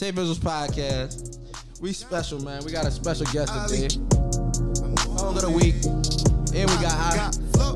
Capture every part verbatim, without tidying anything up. TaeVisuals Podcast. We special, man. We got a special guest today. Song of the week. And we got I Got Flo.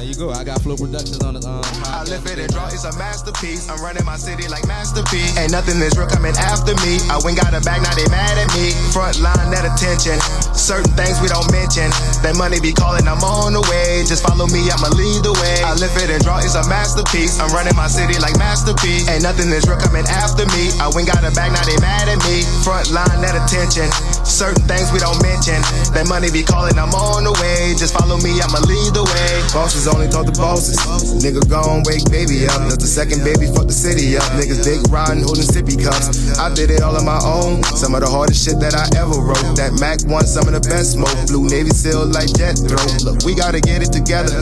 There you go. I Got Flo Productions on the um. I live it and draw. It's a masterpiece. I'm running my city like masterpiece. Ain't nothing that's real coming after me. I went got a bag, now they mad at me. Front line at attention. Certain things we don't mention. That money be calling, I'm on the way. Just follow me, I'ma lead the way. I live it and draw, it's a masterpiece. I'm running my city like masterpiece. Ain't nothing that's real coming after me. I went got a bag, now they mad at me. Front line at attention. Certain things we don't mention. That money be calling, I'm on the way. Just follow me, I'ma lead the way. Bosses only talk to bosses. Nigga gone, wake baby up. Just the second baby, fuck the city up. Niggas dick riding, holding sippy cups. I did it all on my own. Some of the hardest shit that I ever wrote. That Mac one, some of the best smoke. Blue Navy Seal like Jet Throw. Look, we gotta get it together.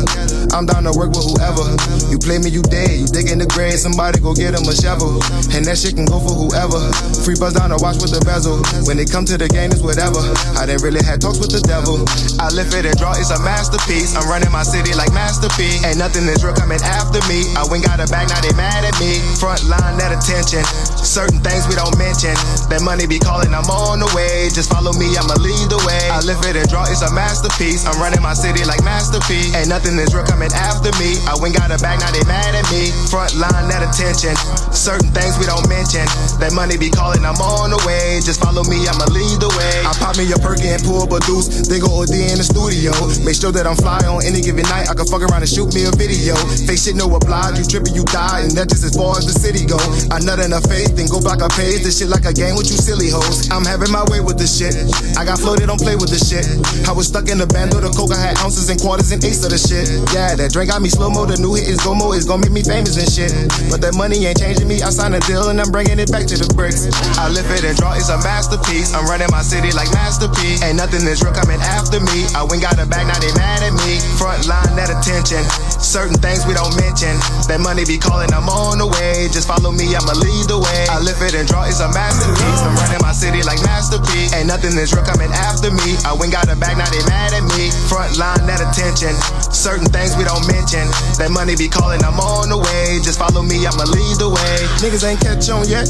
I'm down to work with whoever. You play me, you dead. You dig in the grave. Somebody go get him a shovel. And that shit can go for whoever. Free buzz down to watch with the bezel. When it come to the game, it's whatever. I done really had talks with the devil. I lift it and draw, it's a masterpiece. I'm running my city like masterpiece. Ain't nothing that's real coming after me. I went got a bag, now they mad at me. Front line at attention. Certain things we don't mention. That money be calling, I'm on the way. Just follow me, I'ma lead the way. I live it and draw, it's a masterpiece. I'm running my city like masterpiece. Ain't nothing that's real coming after me. I went got a bag, now they mad at me. Front line at attention. Certain things we don't mention. That money be calling, I'm on the way. Just follow me, I'ma lead the way. I pop me a perky and pull up a deuce. Then go O D in the studio. Make sure that I'm fly on any given night. I can fuck around and shoot me a video. Fake shit, no oblige. You trippin', you die. And that's just as far as the city go. I nut in a face, then go back a page. This shit like a game with you silly hoes. I'm having my way with this shit. I got floated on play with this shit. I was stuck in the bando, the coke, I had ounces and quarters and eights of the shit. Yeah, that drink got me slow-mo, the new hit is go-mo, it's gonna make me famous and shit. But that money ain't changing me, I signed a deal and I'm bringing it back to the bricks. I live it and draw, it's a masterpiece. I'm running my city like masterpiece. Ain't nothing that's real coming after me. I went got a bag, now they mad at me. Front line at attention. Certain things we don't mention. That money be calling, I'm on the way. Just follow me, I'ma lead the way. I live it and draw, it's a masterpiece. I'm running my city like masterpiece. Ain't nothing that's real coming after me. Me. I went got a bag, now they mad at me. Front line at attention. Certain things we don't mention. That money be calling, I'm on the way. Just follow me, I'ma lead the way. Niggas ain't catch on yet.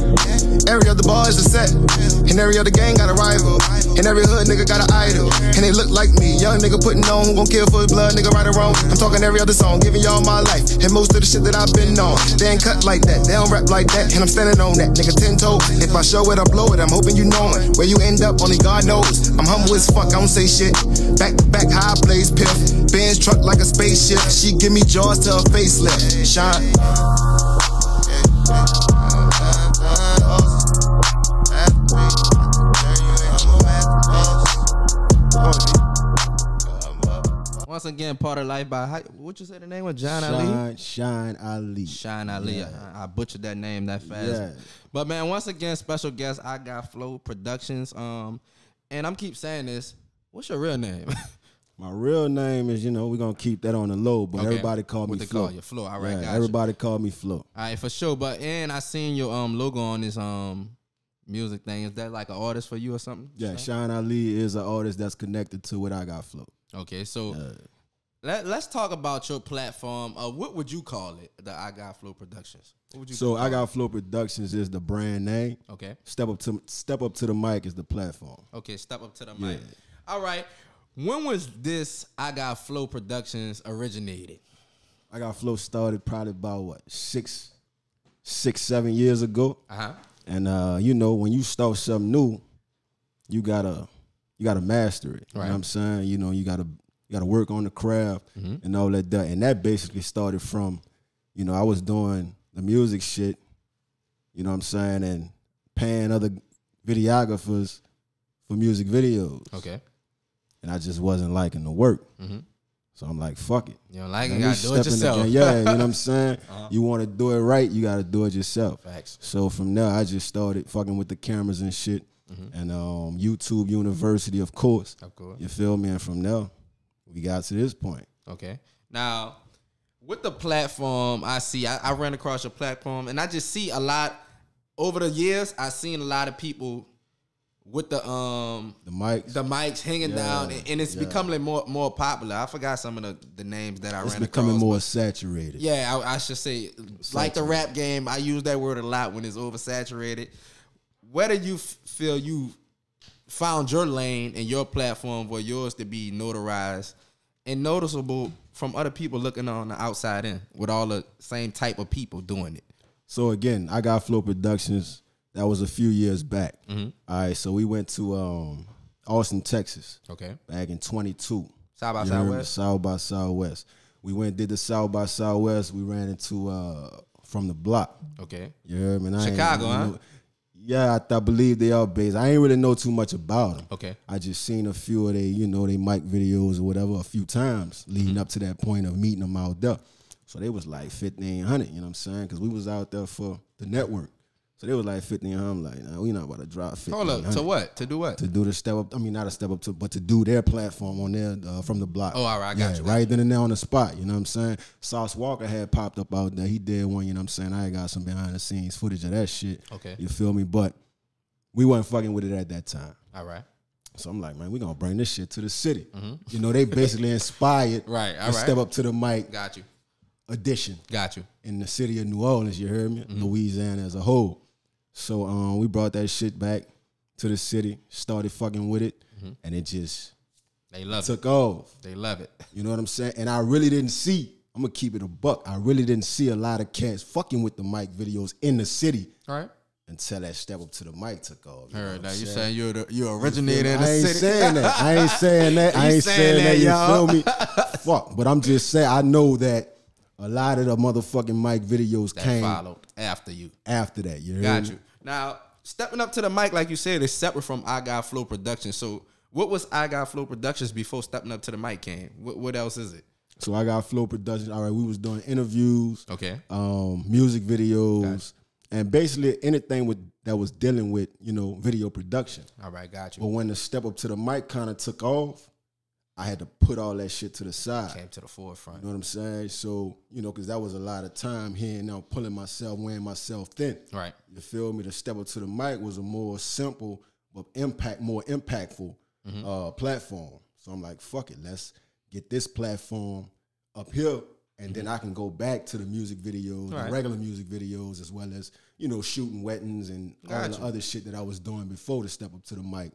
Every other bar is a set. And every other gang got a rival. And every hood nigga got an idol. And they look like me. Young nigga putting on, who gon' kill for his blood, nigga right or wrong. I'm talking every other song, giving y'all my life. And most of the shit that I've been on. They ain't cut like that, they don't rap like that. And I'm standing on that, nigga ten toe. If I show it, I blow it, I'm hoping you know it. Where you end up, only God knows. I'm humble as fuck, I don't say shit. Back to back, high blaze piff. Benz truck like a spaceship. She give me jaws to her facelift. Shyne. Once again, part of life by how, what you say the name was? Shyne Ali. Shyne Ali. Shyne Ali. Yeah. I, I butchered that name that fast. Yeah. But man, once again, special guest. I Got Flo Productions. Um. And I'm keep saying this. What's your real name? My real name is, you know, we're going to keep that on the low, but okay. Everybody call me Flo. Call you Flo. All right, yeah, gotcha. Everybody call me Flo. All right, for sure. But, and I seen your um logo on this um music thing. Is that like an artist for you or something? Yeah, so? Shyne Ali is an artist that's connected to what I Got Flo. Okay, so uh, let, let's talk about your platform. Uh, what would you call it, the I Got Flo Productions? What would you so I Got Flo Productions is the brand name. Okay. Step up to Step Up to the Mic is the platform. Okay, Step Up to the Mic. Yeah. All right. When was this I Got Flo Productions originated? I Got Flo started probably about what six, six, seven years ago. Uh huh. And uh, you know, when you start something new, you gotta you gotta master it. Right. You know what I'm saying? You know, you gotta you gotta work on the craft mm-hmm. and all that. And that basically started from, you know, I was doing the music shit, you know what I'm saying, and paying other videographers for music videos. Okay. And I just wasn't liking the work. Mm-hmm. So I'm like, fuck it. You don't like it, you gotta do it yourself. Yeah, you know what I'm saying? Uh-huh. You want to do it right, you gotta do it yourself. Facts. So from there, I just started fucking with the cameras and shit. Mm-hmm. And um, YouTube University, of course. Of course. You feel me? And from there, we got to this point. Okay. Now, with the platform, I see, I, I ran across your platform, and I just see a lot, over the years, I've seen a lot of people with the um the mics, the mics hanging yeah. down, and, and it's yeah. becoming more more popular. I forgot some of the, the names that I it's ran across. It's becoming more saturated. Yeah, I, I should say, saturated. Like the rap game, I use that word a lot when it's oversaturated. where do you feel you found your lane and your platform for yours to be notarized and noticeable from other people looking on the outside in with all the same type of people doing it? So again, I Got Flo Productions. That was a few years back. Mm-hmm. All right, so we went to um, Austin, Texas. Okay. Back in twenty-two. South by Southwest. South by Southwest. We went and did the South by Southwest. We ran into uh, From the Block. Okay. You heard me? Chicago, huh? Know. Yeah, I, I believe they are based. I ain't really know too much about them. Okay. I just seen a few of they, you know, they mic videos or whatever a few times leading mm-hmm. up to that point of meeting them out there. So they was like fifteen hundred, you know what I'm saying? Because we was out there for the network. So they was like fifteen hundred. I'm like, nah, we not about to drop fifteen hundred. Hold up, to what? To do what? To do the step up. I mean, not a step up to, but to do their platform on there uh, From the Block. Oh, all right, I got yeah, you. Right then and there on the spot, you know what I'm saying? Sauce Walker had popped up out there. He did one, you know what I'm saying? I got some behind the scenes footage of that shit. Okay. You feel me? But we wasn't fucking with it at that time. All right. So I'm like, man, we're going to bring this shit to the city. Mm-hmm. You know, they basically inspired right, all right. Step Up to the Mic. Got you. Edition. Got you. In the city of New Orleans, you heard me? Mm-hmm. Louisiana as a whole. So um, we brought that shit back to the city, started fucking with it, mm-hmm. and it just they love took it. off. They love it. You know what I'm saying? And I really didn't see, I'm going to keep it a buck, I really didn't see a lot of cats fucking with the mic videos in the city All right. until that Step Up to the Mic took off. You Heard know what now, you're saying, saying you're, the, you're originated you in the I city. I ain't saying that. I ain't saying that. I ain't saying, saying that, you feel me? Fuck, but I'm just saying, I know that a lot of the motherfucking mic videos that came followed after you. After that, you heard Got me? you. Now, stepping up to the mic, like you said, is separate from I Got Flo Productions. So, what was I Got Flo Productions before Stepping Up to the Mic came? What, what else is it? So, I Got Flo Productions. All right, we was doing interviews, okay, um, music videos, gotcha. and basically anything with that was dealing with you know video production. All right, got you. But when the Step Up to the Mic kind of took off, I had to put all that shit to the side. Came to the forefront. You know what I'm saying? So, you know, because that was a lot of time here and now pulling myself, wearing myself thin. Right. You feel me? The Step Up to the Mic was a more simple, but impact, more impactful mm-hmm. uh, platform. So I'm like, fuck it. Let's get this platform up here, and mm-hmm. then I can go back to the music videos, right. the regular music videos, as well as, you know, shooting weddings and gotcha. all the other shit that I was doing before the Step Up to the Mic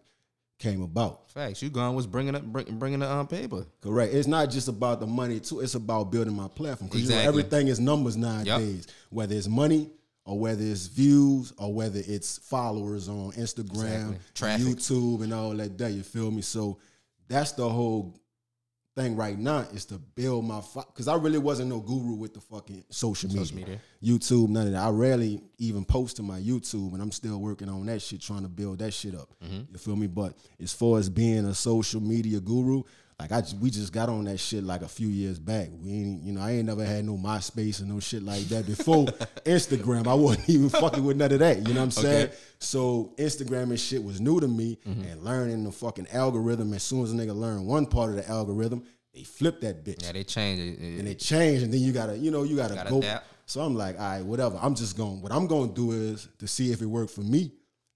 came about. Facts. You gone was bringing up bring, bringing the um, paper. Correct. It's not just about the money too. It's about building my platform. Because exactly. you know, everything is numbers nowadays. Yep. Whether it's money or whether it's views or whether it's followers on Instagram, exactly. YouTube, and all that there. You feel me? So that's the whole thing right now is to build my because I really wasn't no guru with the fucking social media. social media, YouTube, none of that. I rarely even post to my YouTube, and I'm still working on that shit, trying to build that shit up. Mm-hmm. You feel me? But as far as being a social media guru, like I we just got on that shit like a few years back. We ain't, you know, I ain't never had no MySpace or no shit like that before Instagram. I wasn't even fucking with none of that. You know what I'm saying? Okay. So Instagram and shit was new to me, mm-hmm. and learning the fucking algorithm. As soon as a nigga learn one part of the algorithm, they flip that bitch. Yeah, they change it, it and they change, and then you gotta, you know, you gotta, gotta go. Adapt. So I'm like, all right, whatever. I'm just going. What I'm gonna do is to see if it worked for me.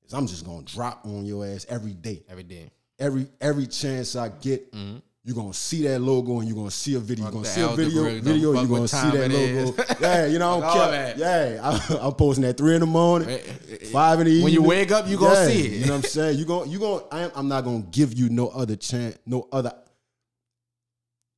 Is I'm just gonna drop on your ass every day, every day, every every chance I get. Mm-hmm. You're gonna see that logo and you're gonna see a video. You're gonna see a video, video, you're gonna see that logo. Yeah, you know, I don't care. Yeah, I, I'm posting at three in the morning, five in the evening. When you wake up, you're yeah, gonna see it. You know what I'm saying? You're gonna, you gonna, I'm, I'm not gonna give you no other chance, no other.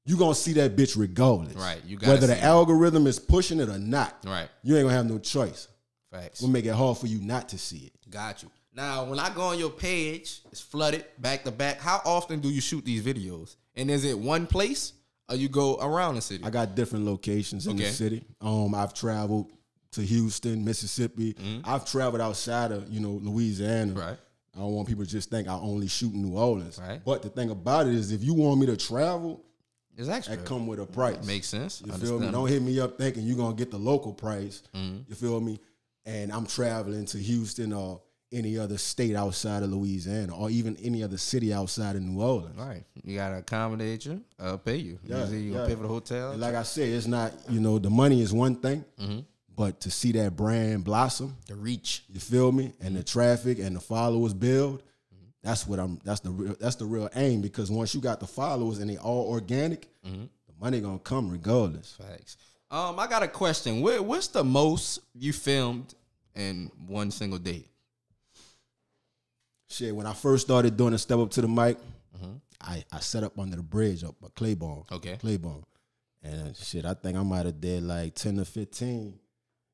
You're gonna see that bitch regardless. Right. You gotta Whether the it. algorithm is pushing it or not, right. you ain't gonna have no choice. Facts. We'll make it hard for you not to see it. Got you. Now, when I go on your page, it's flooded back to back. How often do you shoot these videos? And is it one place or you go around the city? I got different locations in okay. the city. Um, I've traveled to Houston, Mississippi. Mm-hmm. I've traveled outside of, you know, Louisiana. Right. I don't want people to just think I only shoot in New Orleans. Right. But the thing about it is if you want me to travel, it's actually that come with a price. That makes sense. You feel me? Don't hit me up thinking you're going to get the local price. Mm-hmm. You feel me? And I'm traveling to Houston or any other state outside of Louisiana or even any other city outside of New Orleans. Right. You got to accommodate you, uh, pay you. Yeah, You're yeah. going to pay for the hotel. Like I said, it's not, you know, the money is one thing, mm-hmm. but to see that brand blossom. The reach. You feel me? And mm-hmm. the traffic and the followers build. That's what I'm, that's the real, that's the real aim, because once you got the followers and they all organic, mm-hmm. the money gonna come regardless. Facts. Um, I got a question. Where, what's the most you filmed in one single day? Shit, when I first started doing a Step Up to the Mic, mm-hmm. I, I set up under the bridge up at Claiborne. Okay. Claiborne. And shit, I think I might have did like ten to fifteen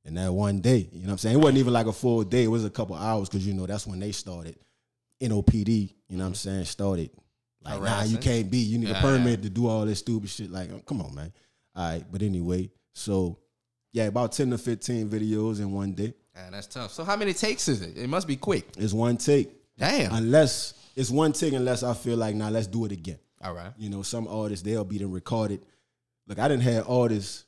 in that one day. You know what I'm saying? It wasn't even like a full day. It was a couple hours because, you know, that's when they started. N O P D, you know what I'm saying, started. Like, nah, you can't be. You need yeah. a permit to do all this stupid shit. Like, oh, come on, man. All right, but anyway, so, yeah, about ten to fifteen videos in one day. Yeah, that's tough. So how many takes is it? It must be quick. It's one take. Damn. Unless, it's one take unless I feel like, nah, let's do it again. All right. You know, some artists, they'll be then recorded. Look, I didn't have artists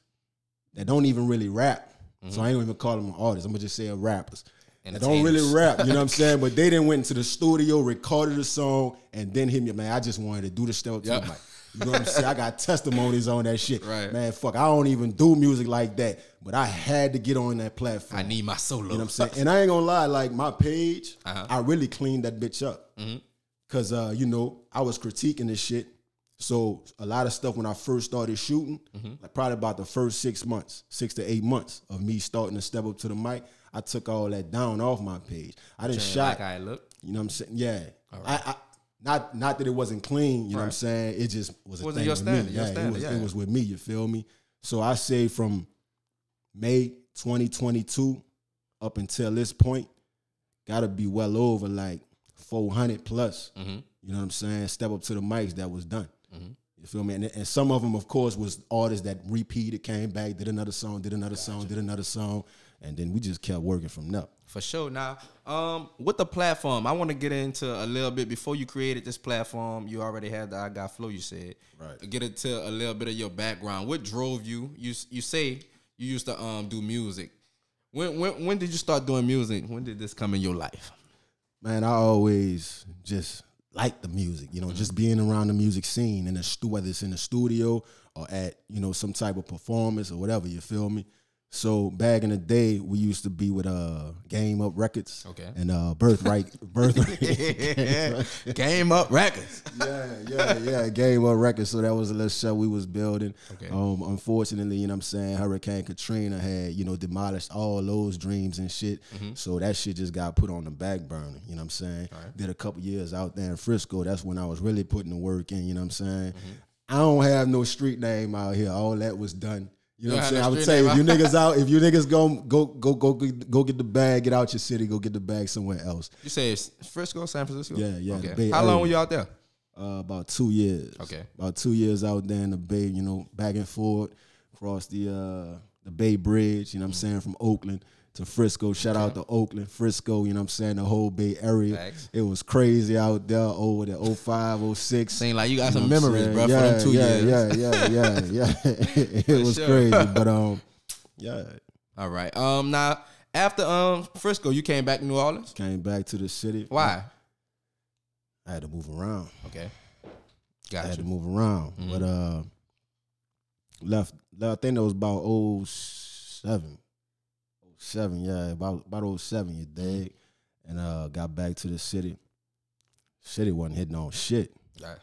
that don't even really rap. Mm-hmm. So I ain't even call them an artist. I'm going to just say a rappers. They don't really rap, you know what I'm saying? But they then went into the studio, recorded a song, and then hit me. Man, I just wanted to do the Step Up to the Mic. You know what I'm saying? I got testimonies on that shit. Right. Man, fuck, I don't even do music like that, but I had to get on that platform. I need my solo. You know what I'm saying? And I ain't gonna lie, like my page, uh-huh. I really cleaned that bitch up. Mm-hmm. Cause, uh, you know, I was critiquing this shit. So a lot of stuff when I first started shooting, mm-hmm. like probably about the first six months, six to eight months of me starting to Step Up to the Mic, I took all that down off my page. I didn't shot. Like I look. You know what I'm saying? Yeah. Right. I, I not not that it wasn't clean. You right. know what I'm saying? It just was a was thing your with standard, me. Your yeah, standard, it, was, yeah. it was with me. You feel me? So I say from May twenty twenty-two up until this point, gotta be well over like four hundred plus. Mm-hmm. You know what I'm saying? Step Up to the Mics that was done. Mm-hmm. You feel me? And, and some of them, of course, was artists that repeated, came back, did another song, did another gotcha. song, did another song. And then we just kept working from there. For sure. Now, um, with the platform, I want to get into a little bit. Before you created this platform, you already had the I Got Flo, you said. Right. Get into a little bit of your background. What drove you? You you say you used to um do music. When, when, when did you start doing music? When did this come in your life? Man, I always just liked the music. You know, mm-hmm. just being around the music scene, in the, whether it's in the studio or at, you know, some type of performance or whatever. You feel me? So back in the day, we used to be with uh Game Up Records, okay, and uh Birthright, Birthright, yeah. Game Up Records, yeah, yeah, yeah, Game Up Records. So that was a little show we was building. Okay. Um, unfortunately, you know what I'm saying, Hurricane Katrina had, you know, demolished all those dreams and shit. Mm-hmm. So that shit just got put on the back burner. You know what I'm saying? Right. Did a couple years out there in Frisco. That's when I was really putting the work in. You know what I'm saying? Mm-hmm. I don't have no street name out here. All that was done. You know what I'm saying? I would say if you niggas out, if you niggas go go go go go get the bag, get out your city, go get the bag somewhere else. You say it's Frisco, San Francisco? Yeah, yeah. Okay. Bay How Area. Long were you out there? Uh, about two years. Okay. About two years out there in the Bay, you know, back and forth, across the uh, the Bay Bridge, you know what I'm saying, from Oakland to Frisco. Shout okay. out to Oakland, Frisco, you know what I'm saying, the whole Bay Area. Thanks. It was crazy out there over the oh five, oh six. Seemed like you got you some memories, bro, yeah, for them two yeah, years. Yeah, yeah, yeah, yeah. It for was sure. crazy, but um, yeah. All right. Um, now, after um Frisco, you came back to New Orleans? Came back to the city. Why? I had to move around. Okay. Gotcha. I had to move around. Mm-hmm. But uh, left, I think that was about oh seven. Seven, yeah, about about oh seven, you dig? And uh, got back to the city. City wasn't hitting on shit. Right.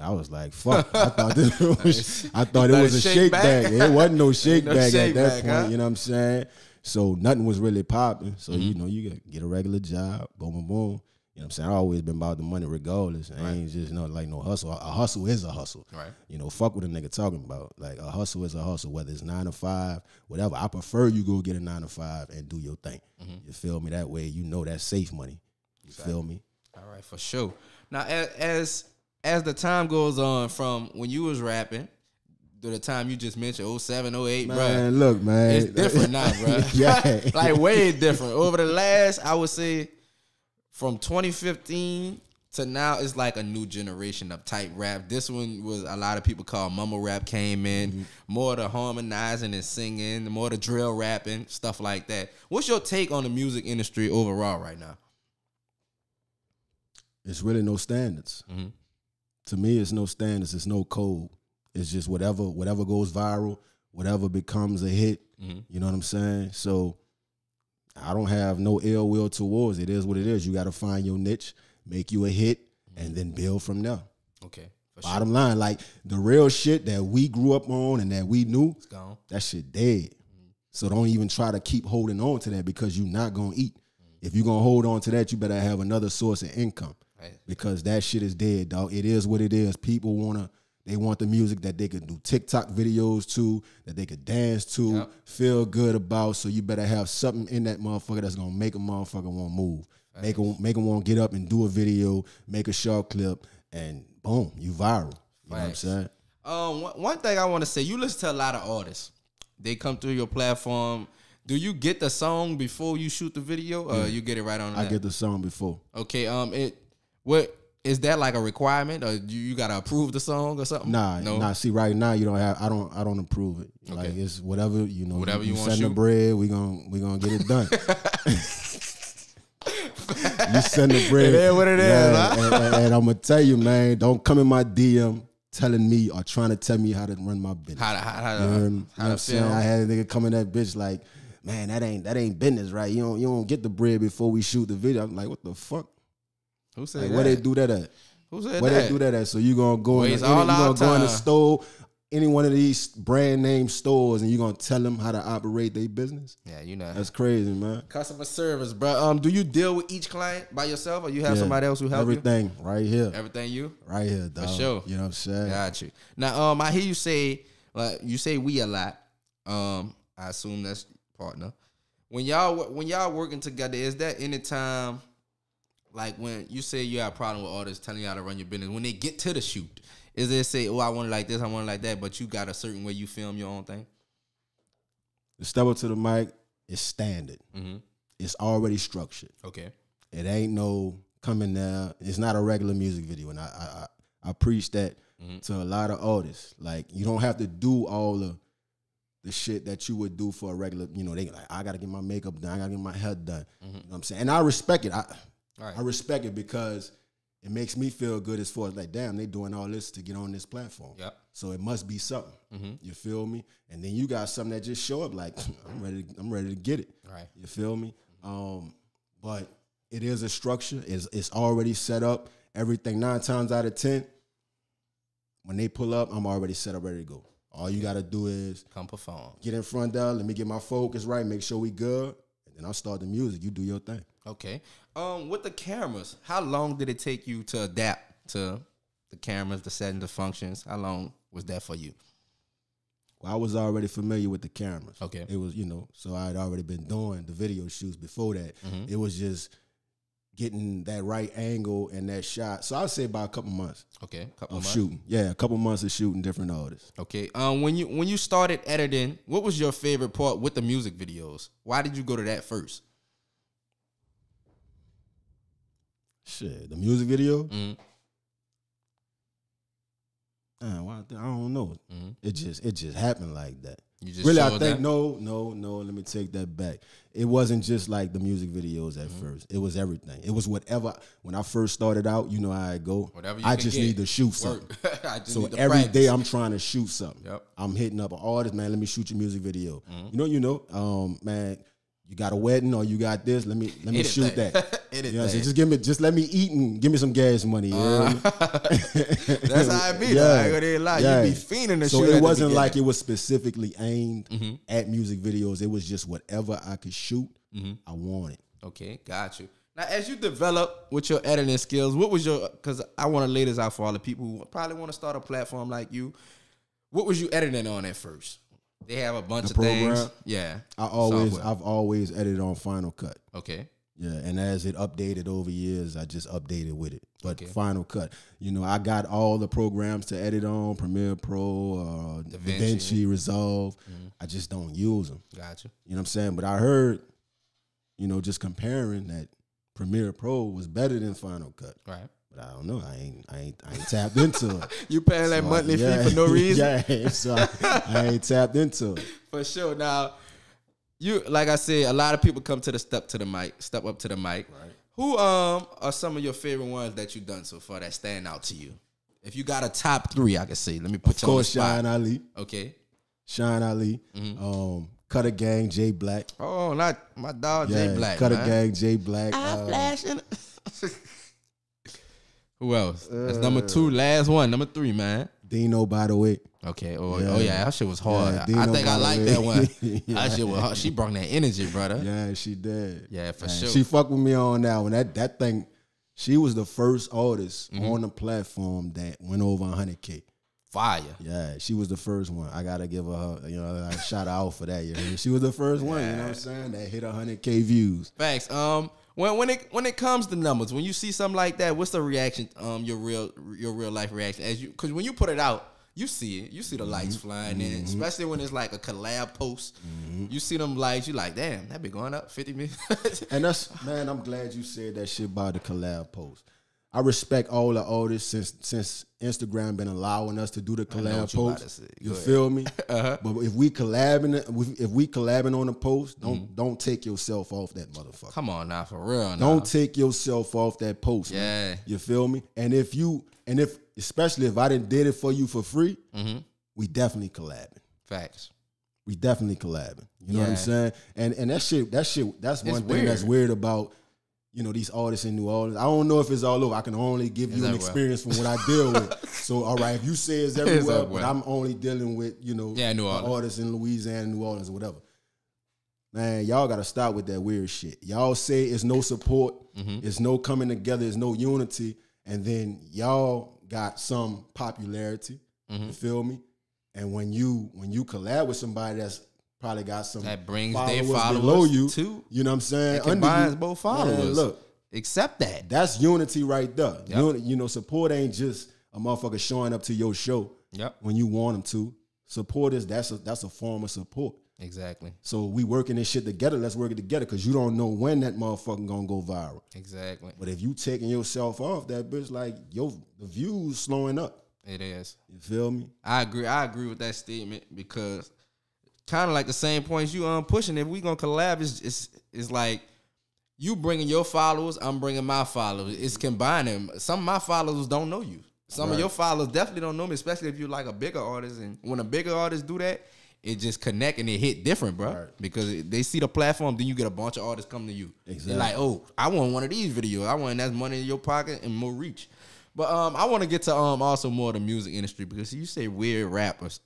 I was like, fuck. I thought this was, I thought it was a shake bag. It wasn't no shake no bag shake at that bag, point. Huh? You know what I'm saying? So nothing was really popping. So mm-hmm. you know, you get a regular job, boom, boom, boom. You know what I'm saying? I always been about the money regardless. I right. ain't just you know, like no hustle. A hustle is a hustle. Right. You know, fuck what a nigga talking about. Like a hustle is a hustle, whether it's nine to five, whatever. I prefer you go get a nine to five and do your thing. Mm-hmm. You feel me? That way you know that's safe money. You exactly. feel me? All right, for sure. Now as, as as the time goes on from when you was rapppping, to the time you just mentioned, oh seven, oh eight, bro. Man, bruh, look, man. It's different now, bro. Yeah. Like way different. Over the last, I would say, from twenty fifteen to now, it's like a new generation of type rap. This one was a lot of people call mumble rap came in. Mm-hmm. More to harmonizing and singing, more to drill rapping, stuff like that. What's your take on the music industry overall right now? It's really no standards. Mm-hmm. To me, it's no standards. It's no code. It's just whatever whatever goes viral, whatever becomes a hit. Mm-hmm. You know what I'm saying? So I don't have no ill will towards it. It is what it is. You got to find your niche, make you a hit, and then build from there. Okay. Bottom sure. line, like the real shit that we grew up on and that we knew, it's gone. That shit dead. Mm-hmm. So don't even try to keep holding on to that because you're not going to eat. Mm-hmm. If you're going to hold on to that, you better have another source of income, right? Because that shit is dead, dog. It is what it is. People want to, they want the music that they could do TikTok videos to, that they could dance to, yep. feel good about. So you better have something in that motherfucker that's going to make a motherfucker want to move. Right. Make them, make them want to get up and do a video, make a short clip, and boom, you viral. You right. know what I'm saying? Um, one thing I want to say, you listen to a lot of artists. They come through your platform. Do you get the song before you shoot the video, or yeah. you get it right on? I that? get the song before. Okay. Um. It. What is that like a requirement, or do you gotta approve the song or something? Nah. No. Nah. See, right now you don't have. I don't. I don't approve it. Okay. Like it's whatever you know. Whatever you, you want. Send the bread. We gonna we gonna get it done. You send the bread. It is what it yeah, is. Huh? And, and, and I'm gonna tell you, man. Don't come in my D M telling me or trying to tell me how to run my business. How to how, how, you know, how, know how to feel? I had a nigga come in that bitch like, man, that ain't that ain't business, right? You don't you don't get the bread before we shoot the video. I'm like, what the fuck? Who said like, that? Where they do that at? Who said where that? Where they do that at? So you gonna go Wait, in the, any, you gonna go in the store, any one of these brand name stores, and you gonna tell them how to operate their business? Yeah, you know that's crazy, man. Customer service, bro. Um, do you deal with each client by yourself, or you have yeah, somebody else who helps you? Everything right here. Everything you right here, dog. For sure. You know what I'm saying? Got you. Now, um, I hear you say like you say we a lot. Um, I assume that's partner. When y'all when y'all working together, is that any time like when you say you have a problem with artists telling you how to run your business, when they get to the shoot, is they say, oh, I want it like this, I want it like that, but you got a certain way you film your own thing? The Step Up to the Mic is standard. Mm-hmm. It's already structured. Okay. It ain't no coming there. It's not a regular music video. And I I, I preach that mm-hmm. to a lot of artists. Like you don't have to do all the The shit that you would do for a regular, you know, they like, I gotta get my makeup done, I gotta get my hair done. Mm-hmm. You know what I'm saying? And I respect it. I right. I respect it because it makes me feel good as far as like, damn, they doing all this to get on this platform. Yep. So it must be something. Mm-hmm. You feel me? And then you got something that just show up like, I'm ready, to, I'm ready to get it. Right. You feel me? Um, but it is a structure, it's it's already set up. Everything nine times out of ten, when they pull up, I'm already set up, ready to go. All you gotta do is come perform. Get in front of. Let me get my focus right. Make sure we good, and then I'll start the music. You do your thing. Okay. Um, with the cameras, how long did it take you to adapt to the cameras, the setting, the functions? How long was that for you? Well, I was already familiar with the cameras. Okay. It was, you know, so I had already been doing the video shoots before that. Mm-hmm. It was just getting that right angle and that shot. So I'd say about a couple months. Okay. Couple of months. Shooting. Yeah, a couple months of shooting different artists. Okay. Um when you when you started editing, what was your favorite part with the music videos? Why did you go to that first? Shit, the music video? Mm-hmm. Damn, why, I don't know. Mm-hmm. It just it just happened like that. You just really, I think that? no, no, no. Let me take that back. It wasn't just like the music videos at mm-hmm. first. It was everything. It was whatever. When I first started out, you know how I go. Whatever you I can just get. need to shoot something. So every practice. day I'm trying to shoot something. Yep. I'm hitting up an artist, man. Let me shoot your music video. Mm-hmm. You know, you know, um, man. You got a wedding or you got this. Let me let me anything. shoot that. You know just give me just let me eat and give me some gas money. You know uh, that's how it be. Yeah. Like, I didn't lie. Yeah. You be fiending to so shoot. So it at wasn't the like it was specifically aimed mm-hmm. at music videos. It was just whatever I could shoot, mm-hmm. I wanted. Okay, got you. Now, as you develop with your editing skills, what was your? Because I want to lay this out for all the people who probably want to start a platform like you. What was you editing on at first? They have a bunch the of program, things. Yeah. I always software. I've always edited on Final Cut. Okay. Yeah, and as it updated over years, I just updated with it. But okay. Final Cut. You know, I got all the programs to edit on, Premiere Pro, uh, DaVinci. DaVinci Resolve. Mm-hmm. I just don't use them. Gotcha. You know what I'm saying? But I heard, you know, just comparing that Premiere Pro was better than Final Cut. Right. But I don't know. I ain't I ain't I ain't tapped into it. You paying so that monthly I, yeah, fee for no reason? Yeah, so I, I ain't tapped into it. For sure. Now, you like I said, a lot of people come to the step to the mic, step up to the mic. Right. Who um are some of your favorite ones that you've done so far that stand out to you? If you got a top three, I can say. Let me put of you course, on the spot. Shyne Ali. Okay. Shyne Ali. Mm-hmm. Um Cutter Gang Jay Black. Oh, not my dog yeah, Jay Black. Cutter Gang Jay Black. I um, flashing. Who else? That's number two, last one, number three, man. Dino, by the way. Okay. Oh yeah, oh, yeah. That shit was hard. Yeah, I think I like that one. yeah. That shit was hard. She brought that energy, brother. Yeah, she did. Yeah, for and sure. She fucked with me on that one. That that thing, she was the first artist mm-hmm. on the platform that went over one hundred K. Fire. Yeah, she was the first one. I gotta give her, you know, a shout out for that. You know? She was the first yeah. one. You know what I'm saying? That hit one hundred K views. Facts. Um. When when it when it comes to numbers, when you see something like that, what's the reaction? Um, your real your real life reaction as you, because when you put it out, you see it, you see the mm-hmm. lights flying mm-hmm. in, especially when it's like a collab post. Mm-hmm. You see them lights, you like, damn, that be going up fifty million. And that's, man, I'm glad you said that shit about the collab post. I respect all the artists since since Instagram been allowing us to do the collab post. You, you feel me? uh-huh. But if we collabing, if we collabing on a post, don't mm-hmm. don't take yourself off that motherfucker. Come on now, for real. Now. Don't take yourself off that post. Yeah, man. You feel me? And if you and if especially if I didn't did it for you for free, mm-hmm. we definitely collabing. Facts. We definitely collabing. You know yeah. what I'm saying? And and that shit, that shit, that's it's one thing weird. that's weird about. You know, these artists in New Orleans. I don't know if it's all over. I can only give you an experience from what I deal with. So, all right, if you say it's everywhere, but I'm only dealing with, you know, yeah, New Orleans. Artists in Louisiana, New Orleans, or whatever. Man, y'all got to stop with that weird shit. Y'all say it's no support, mm-hmm. it's no coming together, it's no unity, and then y'all got some popularity, mm-hmm. you feel me? And when you when you collab with somebody that's probably got some that brings followers their followers below you too. You know what I'm saying? It combines both followers. Man, look, accept that. That's unity right there. Yep. You, you know, support ain't just a motherfucker showing up to your show. Yep. When you want them to, support is that's a, that's a form of support. Exactly. So we working this shit together. Let's work it together because you don't know when that motherfucker gonna go viral. Exactly. But if you taking yourself off that bitch, like your the views slowing up. It is. You feel me? I agree. I agree with that statement because. Kind of like the same points you um pushing. If we gonna collab, it's it's it's like you bringing your followers, I'm bringing my followers. It's combining. Some of my followers don't know you. Some right. of your followers definitely don't know me, especially if you like a bigger artist. And when a bigger artist do that, it just connect and it hit different, bro. Right. Because they see the platform, then you get a bunch of artists come to you. Exactly. They're like, oh, I want one of these videos. I want that's money in your pocket and more reach. But um, I want to get to um also more of the music industry because you say weird rappers.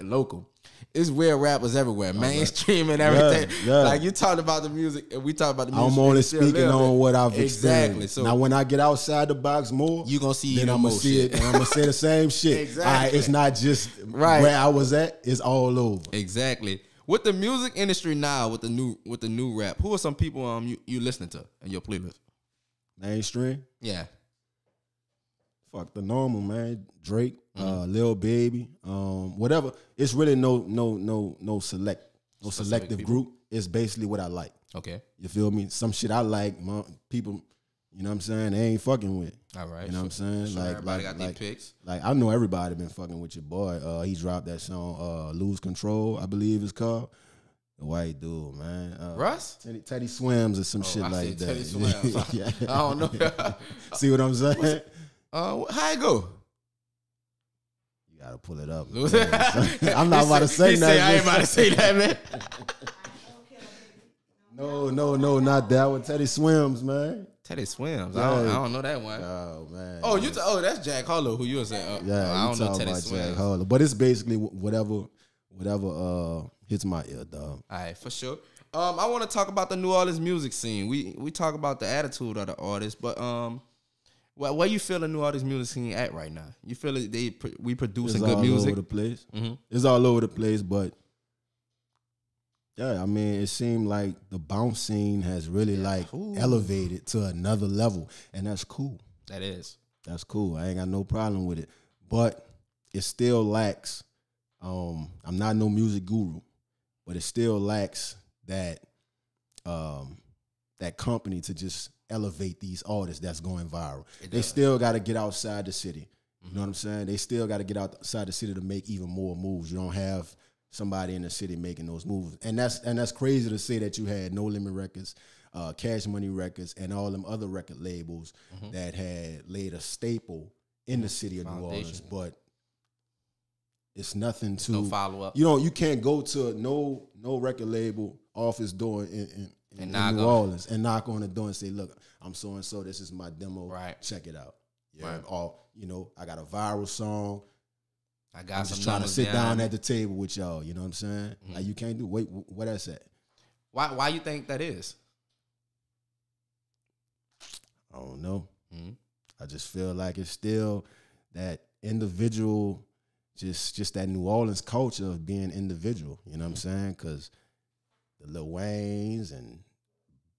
Local, it's weird rappers everywhere, mainstream and everything. Yeah, yeah. Like you talked about the music, and we talked about the music. I'm only speaking on what I've exactly. So now, when I get outside the box more, you gonna see. Then I'm gonna see it. And I'm gonna say the same shit. Exactly. All right, it's not just right. where I was at. It's all over. Exactly. With the music industry now, with the new with the new rap, who are some people um you you listening to in your playlist? Mainstream. Yeah. Fuck the normal, man. Drake, mm-hmm. uh, Lil Baby, um, whatever. It's really no, no, no, no select, no specific selective people. Group. It's basically what I like. Okay, you feel me? Some shit I like, my, people. You know what I'm saying? They ain't fucking with. All right. You know what so, I'm saying? Sure like, everybody like, got like, picks. Like I know everybody been fucking with your boy. Uh, he dropped that song, uh, "Lose Control," I believe it's called. White dude, man. Uh, Russ? Teddy, Teddy Swims or some oh, shit I like that. Teddy Swims. yeah. I don't know. See what I'm saying? Uh, how it go? You gotta pull it up. I'm not about to say that. I ain't about to say that, man. No, no, no, not that one. Teddy Swims, man. Teddy Swims. Yeah. I, don't, I don't know that one. Oh man. Oh, you. Oh, that's Jack Harlow. Who you were saying? Oh, yeah, I don't know Teddy Swims. Jack but it's basically whatever, whatever uh hits my ear, dog. All right, for sure. Um, I want to talk about the New Orleans music scene. We we talk about the attitude of the artists, but um. Well, where you feel the New Orleans music scene at right now? You feel like they we producing good music? It's all over the place. Mm-hmm. It's all over the place, but yeah, I mean, it seemed like the bounce scene has really yeah. like Ooh. elevated to another level, and that's cool. That is. That's cool. I ain't got no problem with it, but it still lacks. Um, I'm not no music guru, but it still lacks that um, that company to just. Elevate these artists that's going viral. They still got to get outside the city. You mm-hmm. know what I'm saying? They still got to get outside the city to make even more moves. You don't have somebody in the city making those moves. And that's and that's crazy to say that you had No Limit Records, uh, Cash Money Records, and all them other record labels mm-hmm. that had laid a staple in the city of Foundation. New Orleans. But it's nothing to no follow up. You know, you can't go to no no record label office door and, and And in knock New Orleans on. and knock on the door and say, "Look, I'm so and so. This is my demo. Right. Check it out." Yeah, right. Or you know, I got a viral song. I got I'm some just trying to sit down. down at the table with y'all. You know what I'm saying? Mm-hmm. Like you can't do. Wait, what that's at? Why? Why you think that is? I don't know. Mm-hmm. I just feel like it's still that individual, just just that New Orleans culture of being individual. You know what mm-hmm. I'm saying? Because the Lil Wayne's and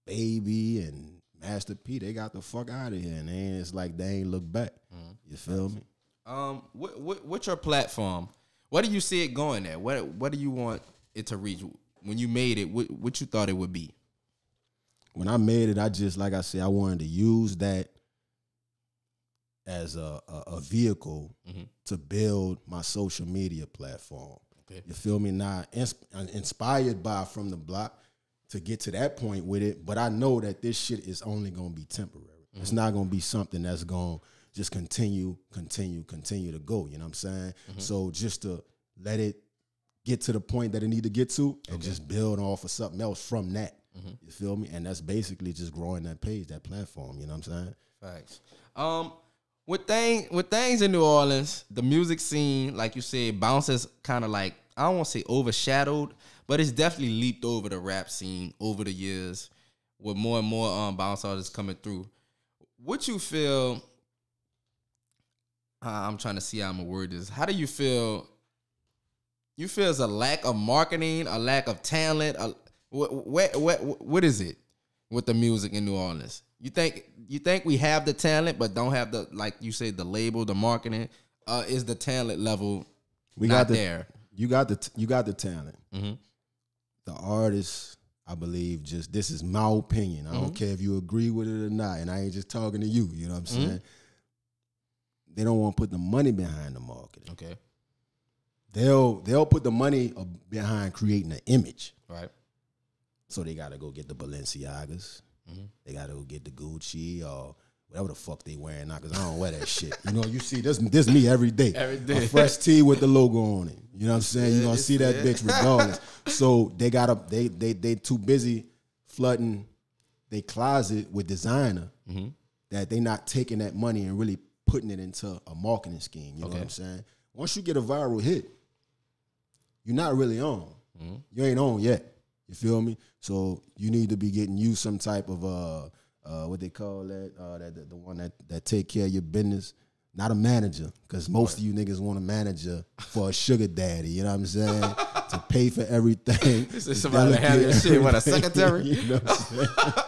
Baby and Master P, they got the fuck out of here, and they ain't, it's like they ain't look back. Mm-hmm. You feel me? Um, what, what what's your platform? What do you see it going at? What what do you want it to reach? When you made it, what what you thought it would be? When I made it, I just like I said, I wanted to use that as a a, a vehicle mm-hmm. to build my social media platform. Okay. You feel me? Now, insp- inspired by From the Block to get to that point with it, but I know that this shit is only gonna be temporary. Mm-hmm. It's not gonna be something that's gonna just continue, continue, continue to go. You know what I'm saying? Mm-hmm. So just to let it get to the point that it need to get to and okay. just build off of something else from that. Mm-hmm. You feel me? And that's basically just growing that page, that platform. You know what I'm saying? Facts. Um, with, thing, with things in New Orleans, the music scene, like you said, bounces kind of like, I don't want to say overshadowed, but it's definitely leaped over the rap scene over the years with more and more um, bounce artists coming through. What you feel... I'm trying to see how I'm gonna word this. How do you feel? You feel it's a lack of marketing, a lack of talent. A, what, what, what, what is it with the music in New Orleans? You think you think we have the talent, but don't have the, like you say, the label, the marketing. Uh, is the talent level we not got the, there? You got the you got the talent. Mm-hmm. The artists, I believe, just this is my opinion. I mm-hmm. don't care if you agree with it or not, and I ain't just talking to you. You know what I'm saying? Mm-hmm. They don't want to put the money behind the marketing. Okay. They'll they'll put the money behind creating an image. Right. So they got to go get the Balenciagas. Mm-hmm. They got to go get the Gucci or whatever the fuck they wearing now, because I don't wear that shit. You know, you see this this me every day. Every day. A fresh tee with the logo on it. You know what I'm saying? You're going to see that bitch regardless. So they got to, they, they, they too busy flooding their closet with designer mm-hmm. that they not taking that money and really putting it into a marketing scheme. You okay. know what I'm saying? Once you get a viral hit, you're not really on. Mm-hmm. You ain't on yet. You feel me? So you need to be getting you some type of, uh, uh, what they call that, uh, that, that the one that, that take care of your business. Not a manager, because most right. of you niggas want a manager for a sugar daddy. You know what I'm saying? To pay for everything. This is somebody that have your shit with a secretary. You know what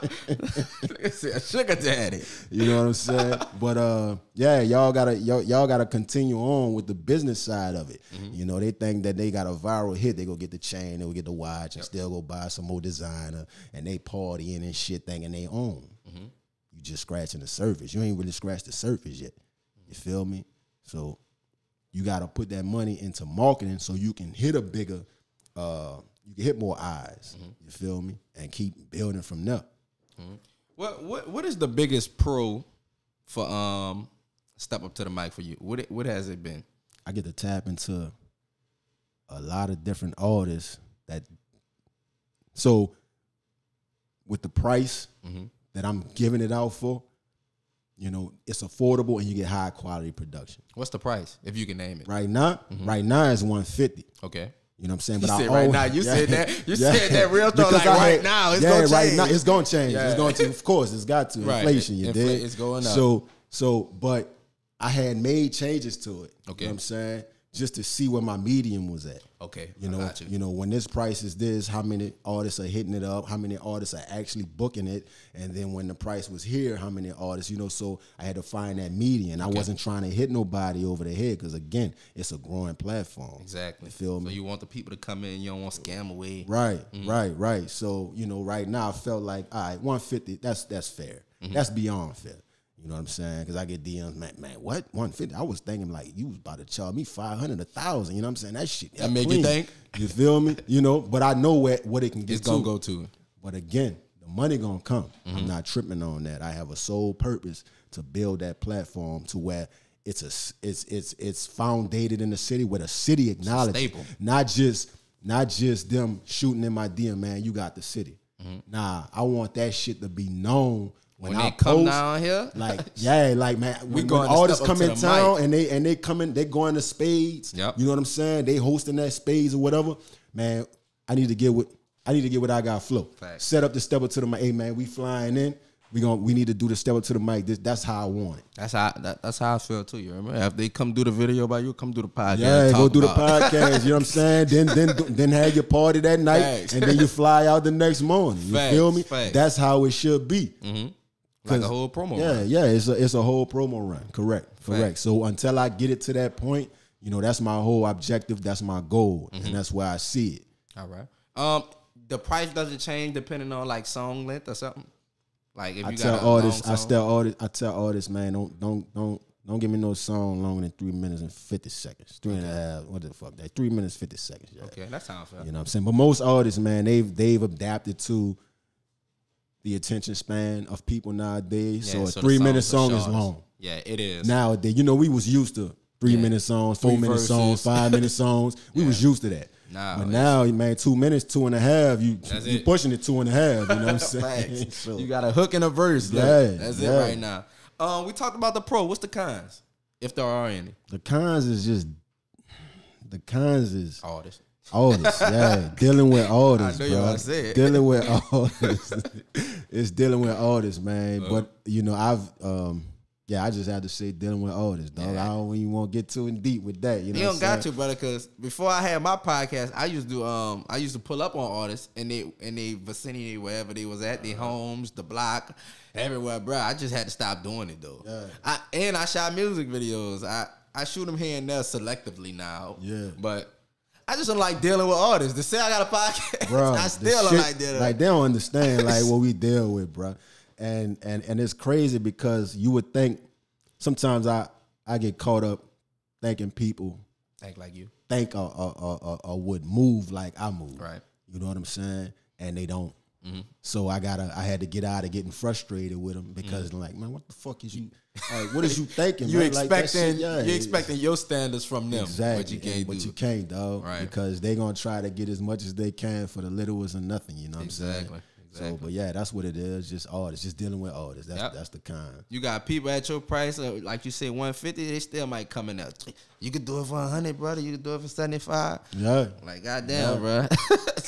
I'm saying? A sugar daddy. You know what I'm saying? But uh, yeah, y'all gotta y'all, y'all gotta continue on with the business side of it. Mm-hmm. You know, they think that they got a viral hit, they go get the chain, they go get the watch, and yep. still go buy some more designer, and they partying and shit, thinking they own. Mm-hmm. You just scratching the surface. You ain't really scratched the surface yet. You feel me? So you got to put that money into marketing so you can hit a bigger, uh, you can hit more eyes. Mm-hmm. You feel me? And keep building from there. Mm-hmm. What what what is the biggest pro for um Step Up to the Mic for you? What what has it been? I get to tap into a lot of different artists that. So with the price mm-hmm. that I'm giving it out for. You know, it's affordable and you get high quality production. What's the price, if you can name it? Right now, mm-hmm. right now is one fifty. Okay. You know what I'm saying? But you I said always, right now, you yeah, said that, you yeah, said that real talk like I, right now, it's yeah, gonna change. Right now, it's gonna change. Yeah. It's going to, of course, it's got to. Right. Inflation, you Infl- did. It's going up. So, so, but I had made changes to it. Okay. You know what I'm saying? Just to see where my medium was at. Okay. You know, I got you. You know, when this price is this, how many artists are hitting it up? How many artists are actually booking it? And then when the price was here, how many artists, you know, so I had to find that median. Okay. I wasn't trying to hit nobody over the head because, again, it's a growing platform. Exactly. You feel me? So you want the people to come in, you don't want to scam away. Right, mm-hmm. right, right. So, you know, right now I felt like, all right, one fifty, that's, that's fair. Mm-hmm. That's beyond fair. You know what I'm saying? Because I get D Ms, man, man, what? one fifty? I was thinking, like, you was about to charge me five hundred, one thousand. You know what I'm saying? That shit. That, that make clean. You think? You feel me? You know, but I know what, what it can get it's to. It's going to go to. But again, the money going to come. Mm-hmm. I'm not tripping on that. I have a sole purpose to build that platform to where it's a, it's it's it's foundated in the city where the city acknowledges. Not just, not just them shooting in my D M, man, you got the city. Mm-hmm. Nah, I want that shit to be known When, when I they post, come down here, like yeah, like man, we when, going when artists come in town mic. and they and they coming, they going to Spades. Yep. You know what I'm saying? They hosting that Spades or whatever. Man, I need to get what I need to get what I got flow. Fact. Set up the Step Up to the Mic. Hey man, we flying in. We gonna we need to do the Step Up to the Mic. This, that's how I want it. That's how that, that's how I feel too. You remember? If they come do the video by you, come do the podcast. Yeah, go do the podcast. You know what I'm saying? Then then then have your party that night, Facts. and then you fly out the next morning. You Facts. feel me? Facts. That's how it should be. Mm-hmm. Like a whole promo yeah, run. Yeah, it's a, it's a whole promo run. Correct, correct. Right. So until I get it to that point, you know, that's my whole objective. That's my goal, mm-hmm. and that's where I see it. All right. Um, the price doesn't change depending on like song length or something. Like if I you tell got artists, I tell artists, I tell artists, man, don't don't don't don't give me no song longer than three minutes and fifty seconds, three okay. and a half. What the fuck? That three minutes fifty seconds. Yeah. Okay, that sounds fair. You know what I'm saying? But most artists, man, they've they've adapted to the attention span of people nowadays. Yeah, so a so three minute song is long. Yeah, it is. Nowadays, you know, we was used to three yeah. minute songs, four three minute verses. songs, five minute songs. We yeah. was used to that. Nah, but now, man, two minutes, two and a half. You that's you it. pushing it two and a half. You know what I'm saying? So, you got a hook and a verse. Yeah, like. that's yeah. it right now. Um, we talked about the pro. What's the cons, if there are any? The cons is just the cons is artists. Artists, yeah, dealing with artists, I know bro. You said. Dealing with artists, it's dealing with artists, man. Uh, but you know, I've, um, yeah, I just had to say dealing with artists, dog. Yeah. I don't even want to get too in deep with that. You know, you don't got to, brother. Because before I had my podcast, I used to, um, I used to pull up on artists and they in their vicinity, wherever they was at, their homes, the block, everywhere, bro. I just had to stop doing it though. Yeah. I and I shot music videos. I I shoot them here and there selectively now. Yeah, but. I just don't like dealing with artists. To say I got a podcast, bro, I still don't shit, like dealing with Like, they don't understand, like, what we deal with, bro. And and and it's crazy because you would think, sometimes I, I get caught up thinking people think like you. Think or, or, or, or, or would move like I move. Right. You know what I'm saying? And they don't. Mm-hmm. So I gotta, I had to get out of getting frustrated with them because mm-hmm. like, man, what the fuck is you? Like, what is you thinking? you man? expecting, like shit, yeah, you expecting your standards from them, exactly. But you can't, and, but you can't, dog, right? Because they gonna try to get as much as they can for the littlest and nothing. You know what exactly. I'm saying? Exactly. So, but yeah, that's what it is. Just artists, just dealing with artists. That's yep. that's the kind. You got people at your price, like you said, one fifty. They still might come in there. You could do it for a hundred, brother. You could do it for seventy five. Yeah. Like goddamn, yeah. bro.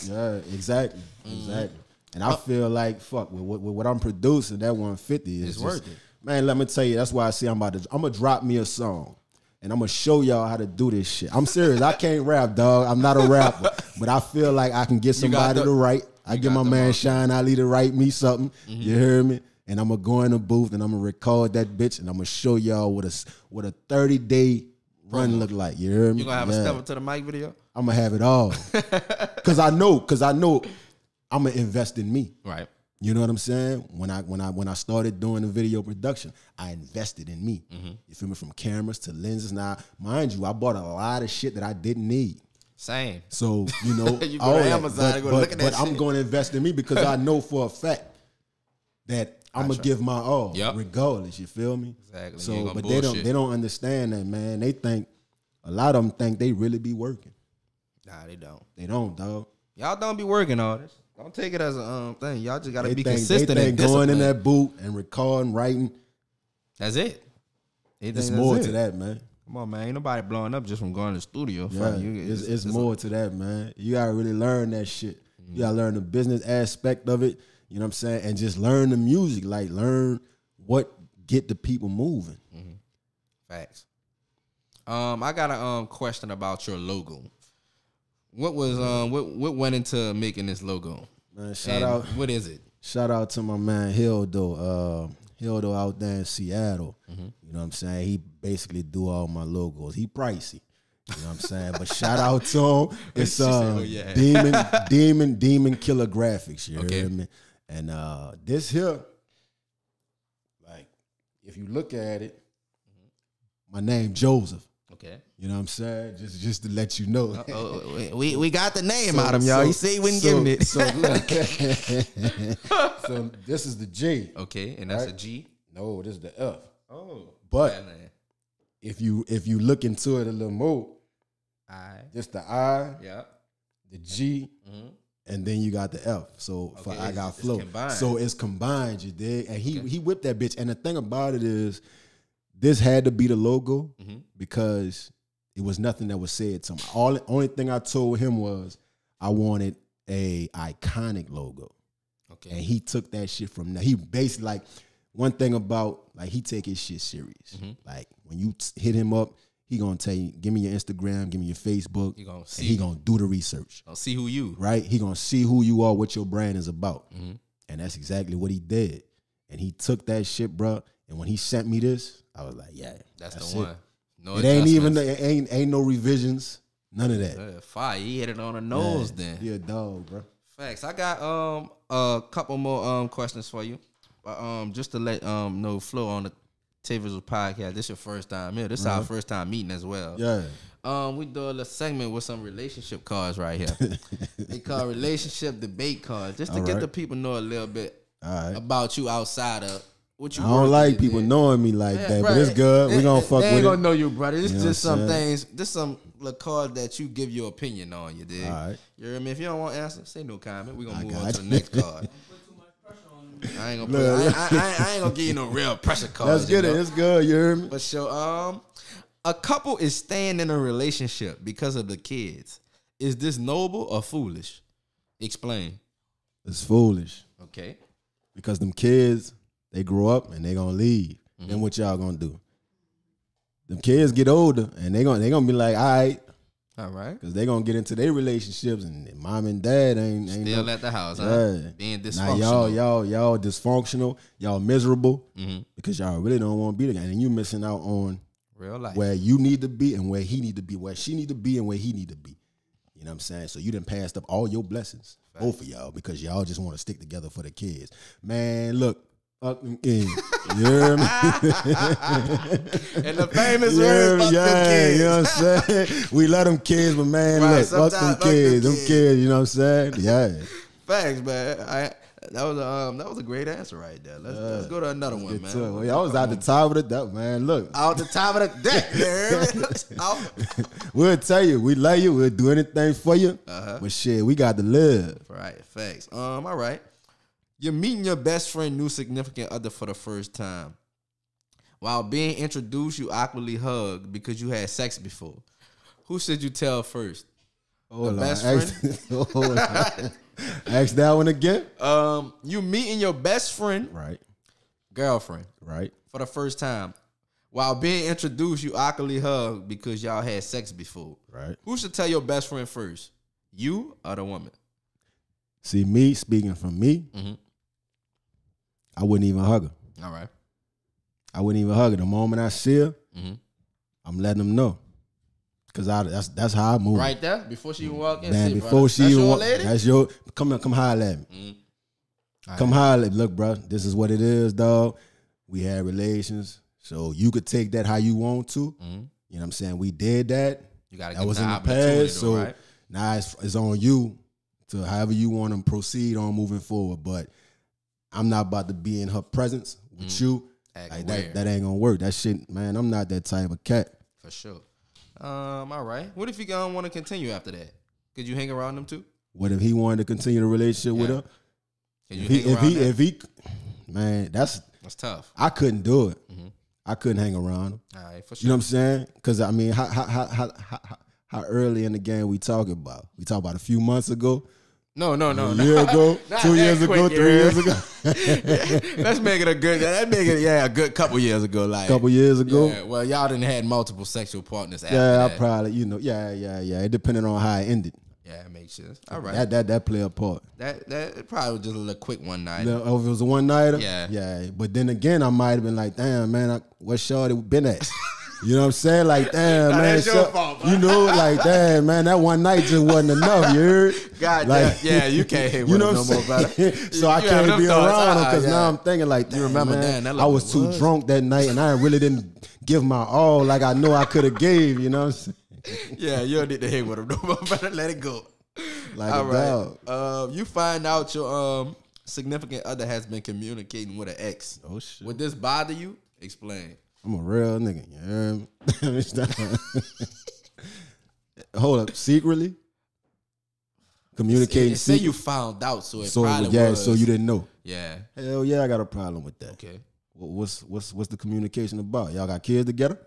yeah, exactly, mm. exactly. And I feel like fuck with, with, with what I'm producing. That one fifty is it's just, worth it, man. Let me tell you, that's why I see I'm about to. I'm gonna drop me a song, and I'm gonna show y'all how to do this shit. I'm serious. I can't rap, dog. I'm not a rapper, but I feel like I can get somebody the, to write. I get my man Shyne Ali to write me something. Mm-hmm. You hear me? And I'm gonna go in the booth and I'm gonna record that bitch, and I'm gonna show y'all what a what a thirty day run look like. You hear me? You gonna have yeah. a Step Up to the Mic video? I'm gonna have it all, cause I know, cause I know. I'm gonna invest in me, right? You know what I'm saying? When I when I when I started doing the video production, I invested in me. Mm-hmm. You feel me? From cameras to lenses. Now, mind you, I bought a lot of shit that I didn't need. Same. So you know, you go to Amazon and go look at that. But shit. I'm gonna invest in me because I know for a fact that I'm gonna give my all, yep. regardless. You feel me? Exactly. So, but bullshit. they don't they don't understand that, man. They think a lot of them think they really be working. Nah, they don't. They don't, dog. Y'all don't be working all this. Don't take it as a um, thing. Y'all just gotta they be think, consistent. They think and going in that boot and recording, writing. That's it. They it's more it. to that, man. Come on, man. Ain't nobody blowing up just from going to the studio. Yeah, you. It's, it's, it's more to that, man. You gotta really learn that shit. Mm-hmm. You gotta learn the business aspect of it. You know what I'm saying? And just learn the music. Like learn what get the people moving. Mm-hmm. Facts. Um, I got a um question about your logo. What was um what what went into making this logo? Man, shout and out. What is it? Shout out to my man Hildo, uh, Hildo out there in Seattle. Mm-hmm. You know what I'm saying? He basically do all my logos. He pricey. You know what I'm saying? But shout out to him. It's uh, oh, yeah. Demon Demon Demon Killer Graphics. You okay. hear me? And uh, this here, like if you look at it, my name Joseph. Okay. You know what I'm saying? Just just to let you know. Uh -oh. we, we got the name so, out of him, y'all. So, you see, he wasn't so, giving it. So, look. So this is the J. Okay, and that's right? a G? No, this is the F. Oh. But man. if you if you look into it a little more, I. Just the I, yeah. the G, mm -hmm. and then you got the F. So okay, for I Got Flo. So it's combined, you dig? And he, okay. he whipped that bitch. And the thing about it is, this had to be the logo mm-hmm. because it was nothing that was said to him. All the only thing I told him was I wanted a iconic logo. Okay. And he took that shit from now. He basically, like, one thing about, like, he take his shit serious. Mm-hmm. Like, when you t hit him up, he gonna tell you, give me your Instagram, give me your Facebook. He gonna see. And he gonna do the research. I'll see who you. Right? He gonna see who you are, what your brand is about. Mm-hmm. And that's exactly what he did. And he took that shit, bro. And when he sent me this, I was like, yeah, that's, that's the it. one. No, it ain't even, it ain't, ain't no revisions. None of that. Fire. He hit it on the nose, yeah, then. You're a dog, bro. Facts. I got um a couple more um questions for you. But um just to let um know, Flo on the TaeVisuals podcast, this your first time here. This is mm-hmm. our first time meeting as well. Yeah. Um we do a little segment with some relationship cards right here. They call relationship debate cards. Just to All get right. the people know a little bit All right. about you outside of what you I don't like people there. knowing me like yeah, that, bro, but it's good. It, we gonna it, fuck they with ain't it. gonna know you, brother. It's you just some things. This some little card that you give your opinion on. You dig? All right. You hear me? If you don't want to answer, say no comment. We gonna I move on to the next card. I ain't gonna put, I, I, I, I ain't gonna give you no real pressure cards. Let's get it. Know? It's good. You hear me? But so um, a couple is staying in a relationship because of the kids. Is this noble or foolish? Explain. It's foolish. Okay. Because them kids, they grow up and they gonna leave. Mm-hmm. Then what y'all gonna do? Them kids get older and they gonna they gonna be like, all right, all right, because they gonna get into their relationships and mom and dad ain't, ain't still no, at the house. Yeah. Huh? Being dysfunctional. Now y'all y'all y'all dysfunctional. Y'all miserable mm-hmm. because y'all really don't want to be together and you missing out on real life where you need to be and where he need to be, where she need to be and where he need to be. You know what I'm saying? So you done passed up all your blessings, right. both of y'all, because y'all just want to stick together for the kids. Man, look. Fuck them kids. You hear me? And the famous words, fuck yeah, them kids. You know what I'm saying? We love them kids, but man, right, look, fuck them kids. Them kids. kids, you know what I'm saying? Yeah. Facts, man. I, that was a um, that was a great answer right there. Let's, uh, let's go to another one, man. Well, yeah, I was out the top of the deck, man. Look, out the top of the deck. You hear me? We'll tell you, we love you. We'll do anything for you. Uh -huh. But shit, we got to live. Right. Facts. Um. All right. You're meeting your best friend, new significant other for the first time. While being introduced, you awkwardly hugged because you had sex before. Who should you tell first? Oh, the best friend? Oh, ask that one again. Um, you meeting your best friend, right? Girlfriend, right? For the first time. While being introduced, you awkwardly hugged because y'all had sex before. Right. Who should tell your best friend first? You or the woman? See, me, speaking from me, mm-hmm. I wouldn't even hug her. All right. I wouldn't even hug her. The moment I see her, mm-hmm. I'm letting them know. Because that's that's how I move. Right there? Before she even walk in? Man, see, before brother. she that's even walk in. That's your Come Come holler at me. Mm-hmm. Come right. holler at me. Look, bro, this is what it is, dog. We had relations. So you could take that how you want to. Mm-hmm. You know what I'm saying? We did that. You got to get was in the past. So right? now it's, it's on you to however you want to proceed on moving forward. But I'm not about to be in her presence with mm. you. Like that, that ain't gonna work. That shit, man, I'm not that type of cat. For sure. Um, all right. What if he don't want to continue after that? Could you hang around them too? What if he wanted to continue the relationship yeah. with her? Can you if, hang he, around if, he, if he, man, that's that's tough. I couldn't do it. Mm-hmm. I couldn't hang around him. All right, for sure. You know what I'm saying? Because I mean, how how how how how how early in the game we talking about? We talk about a few months ago. No, no, no. A year no. ago, two years quick, ago, three years ago. Let's make it a good, let's make it, yeah, a good couple years ago. Like couple years ago. Yeah, well, y'all didn't had multiple sexual partners after Yeah, I that. probably, you know, yeah, yeah, yeah. It depended on how it ended. Yeah, it makes sense. All right. That that that play a part. That that probably was just a little quick one night. Oh, if it was a one nighter? Yeah. Yeah. But then again, I might have been like, damn, man, I, what shorty been at? You know what I'm saying? Like, damn, nah, man. So, fault, you know, like, damn, man, that one night just wasn't enough, you heard? God like, damn. Yeah, you can't hit with no more, brother. So you, I you can't be around him because uh, yeah. now I'm thinking, like, you remember, man, that I was too was. drunk that night and I really didn't give my all like I know I could have gave, you know what I'm saying? Yeah, you don't need to hit with him no more, brother. Let it go. Like all a right. dog. Uh, you find out your um, significant other has been communicating with an ex. Oh, shit. Would this bother you? Explain. I'm a real nigga. You hear me? Hold up, secretly? communicating. Say you found out, so it so, probably yeah, was. So you didn't know. Yeah. Hell yeah, I got a problem with that. Okay. What's what's what's the communication about? Y'all got kids together?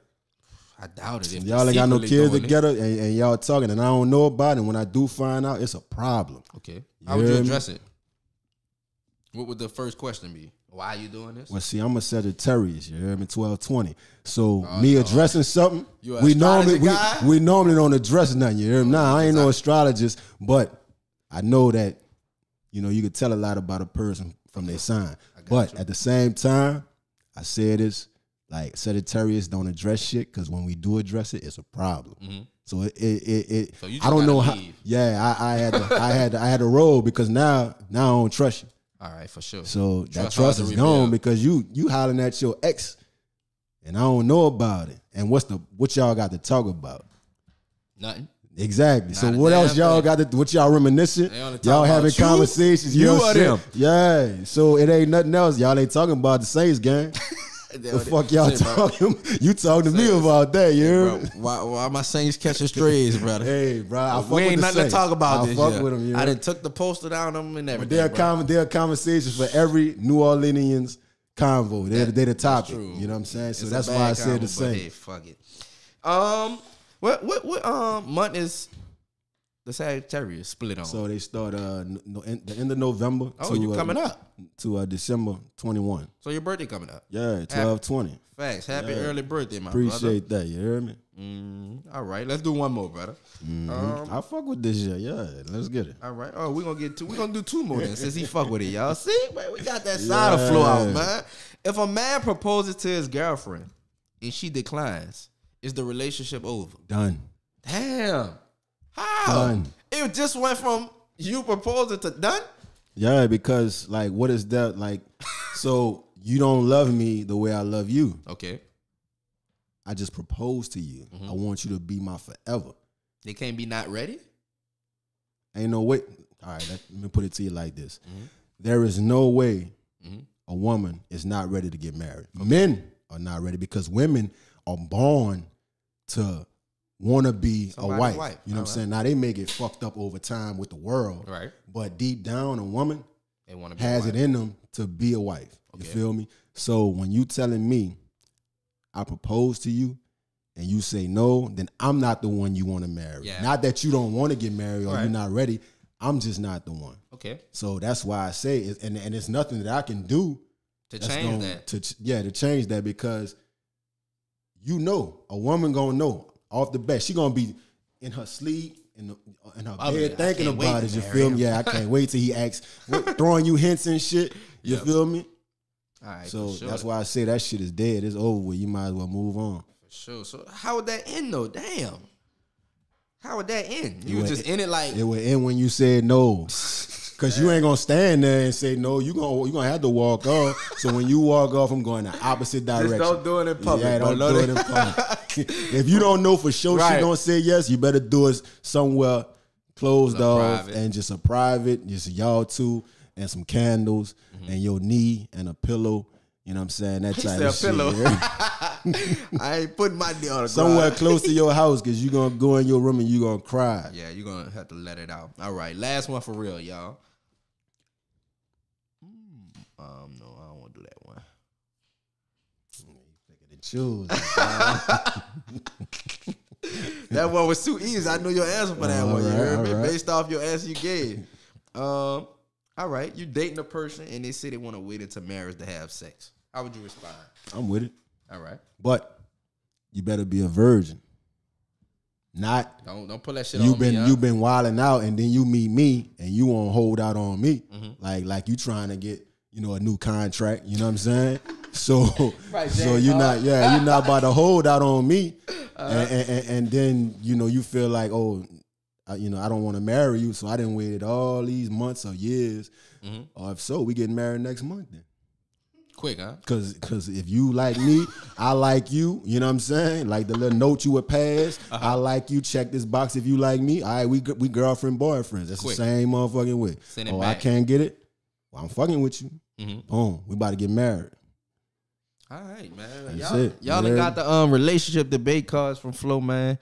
I doubt it. If y'all ain't got no kids together, and, and y'all talking, and I don't know about it. And when I do find out, it's a problem. Okay. How would you address it? What would the first question be? Why are you doing this? Well, see, I'm a Sagittarius. You hear me? twelve twenty. So oh, me no. addressing something, you we normally we, we normally don't address nothing. You hear me? Nah, I ain't no astrologist, but I know that you know you could tell a lot about a person from their sign. But you. At the same time, I say this like Sagittarius don't address shit because when we do address it, it's a problem. Mm-hmm. So it, it, it, it so I don't know leave. How. Yeah, I, I had to, I had to, I had to roll because now now I don't trust you. All right, for sure. So trust that trust is gone because you you hollering at your ex, and I don't know about it. And what's the what y'all got to talk about? Nothing. Exactly. Not so what else y'all got to? What y'all reminiscing? Y'all having you? Conversations. You, you know, or them? Yeah. So it ain't nothing else. Y'all ain't talking about the Saints game. The fuck y'all talking? Bro. You talking to Saints. Me about that? You hear? Hey, why, why my Saints catching strays, brother? Hey, bro, I fuck we with ain't the nothing Saints. To talk about. I this fuck year. With them. You I done took the poster down them and everything. There are com there are conversations for every New Orleanians convo. They're, that, they're the topic. True. You know what I'm saying? So it's that's why I said convo, the same. Hey, fuck it. Um, what what what um month is the Sagittarius split on? So they start uh no, in, the end of November. Oh, to, you coming uh, up to uh, December twenty-first. So your birthday coming up? Yeah, twelve twenty. Facts. Happy yeah. early birthday, my Appreciate brother. Appreciate that. You hear me? Mm, all right, let's do one more, brother. Mm-hmm. um, I fuck with this year. Yeah, let's get it. All right. Oh, we gonna get two. We gonna do two more then since he fuck with it, y'all. See, man, we got that side yeah. of flow out, man. If a man proposes to his girlfriend and she declines, is the relationship over? Done. Damn. How? Done. It just went from you proposing to done? Yeah, because like what is that like? So you don't love me the way I love you. Okay. I just proposed to you. Mm-hmm. I want you to be my forever. They can't be not ready? Ain't no way. All right, let, let me put it to you like this. Mm-hmm. There is no way mm-hmm. a woman is not ready to get married. Okay. Men are not ready because women are born to want to be Somebody a wife. wife. You know All what I'm right. saying? Now, they may get fucked up over time with the world. Right. But deep down, a woman they wanna be has a wife. It in them to be a wife. Okay. You feel me? So when you telling me I propose to you and you say no, then I'm not the one you want to marry. Yeah. Not that you don't want to get married or right. you're not ready. I'm just not the one. Okay. So that's why I say, it, and, and it's nothing that I can do to change gonna, that. To, yeah, to change that because you know, a woman gonna know. Off the bat, she gonna be in her sleep, in, the, in her I bed, mean, thinking about it. You feel me? Yeah, I can't wait till he asks, what, throwing you hints and shit. You yep. feel me? All right. So sure. that's why I say that shit is dead. It's over with. You might as well move on. For sure. So how would that end though? Damn. How would that end? You would just end it like it would end when you said no. Cause you ain't gonna stand there and say no. You gonna you gonna have to walk off. So when you walk off, I'm going the opposite direction. Just don't do it in public. Yeah, don't do it in public. If you don't know for sure right. she gonna say yes, you better do it somewhere closed off private. And just a private, just y'all two and some candles mm-hmm. and your knee and a pillow. You know what I'm saying? That type of shit. I ain't putting my knee on the somewhere ground. Close to your house because you're gonna go in your room and you're gonna cry. Yeah, you're gonna have to let it out. All right, last one for real, y'all. Um, no, I don't want to do that one. Choose. That one was too easy. I knew your answer for that all one. Right, you heard me? Right. Based off your answer you gave. Um, all right, you dating a person and they say they want to wait until marriage to have sex. How would you respond? I'm with it. All right, but you better be a virgin. Not don't don't put that shit. You on been me, huh? You been wilding out, and then you meet me, and you won't hold out on me. Mm-hmm. Like like you trying to get you know a new contract. You know what I'm saying? So, right, so you're not, yeah, you're not about to hold out on me, uh, and, and and then you know you feel like, oh, I, you know, I don't want to marry you, so I didn't wait all these months or years, mm-hmm. or if so, we getting married next month then. Quick, huh? Because because if you like me, I like you. You know what I'm saying? Like the little note you would pass. Uh-huh. I like you. Check this box if you like me. All right, we we girlfriend boyfriends. That's quick. The same motherfucking way. Send it oh, back. I can't get it. Well, I'm fucking with you. Mm-hmm. Boom, we about to get married. All right, man. Y'all done got the um relationship debate cards from Flo, man.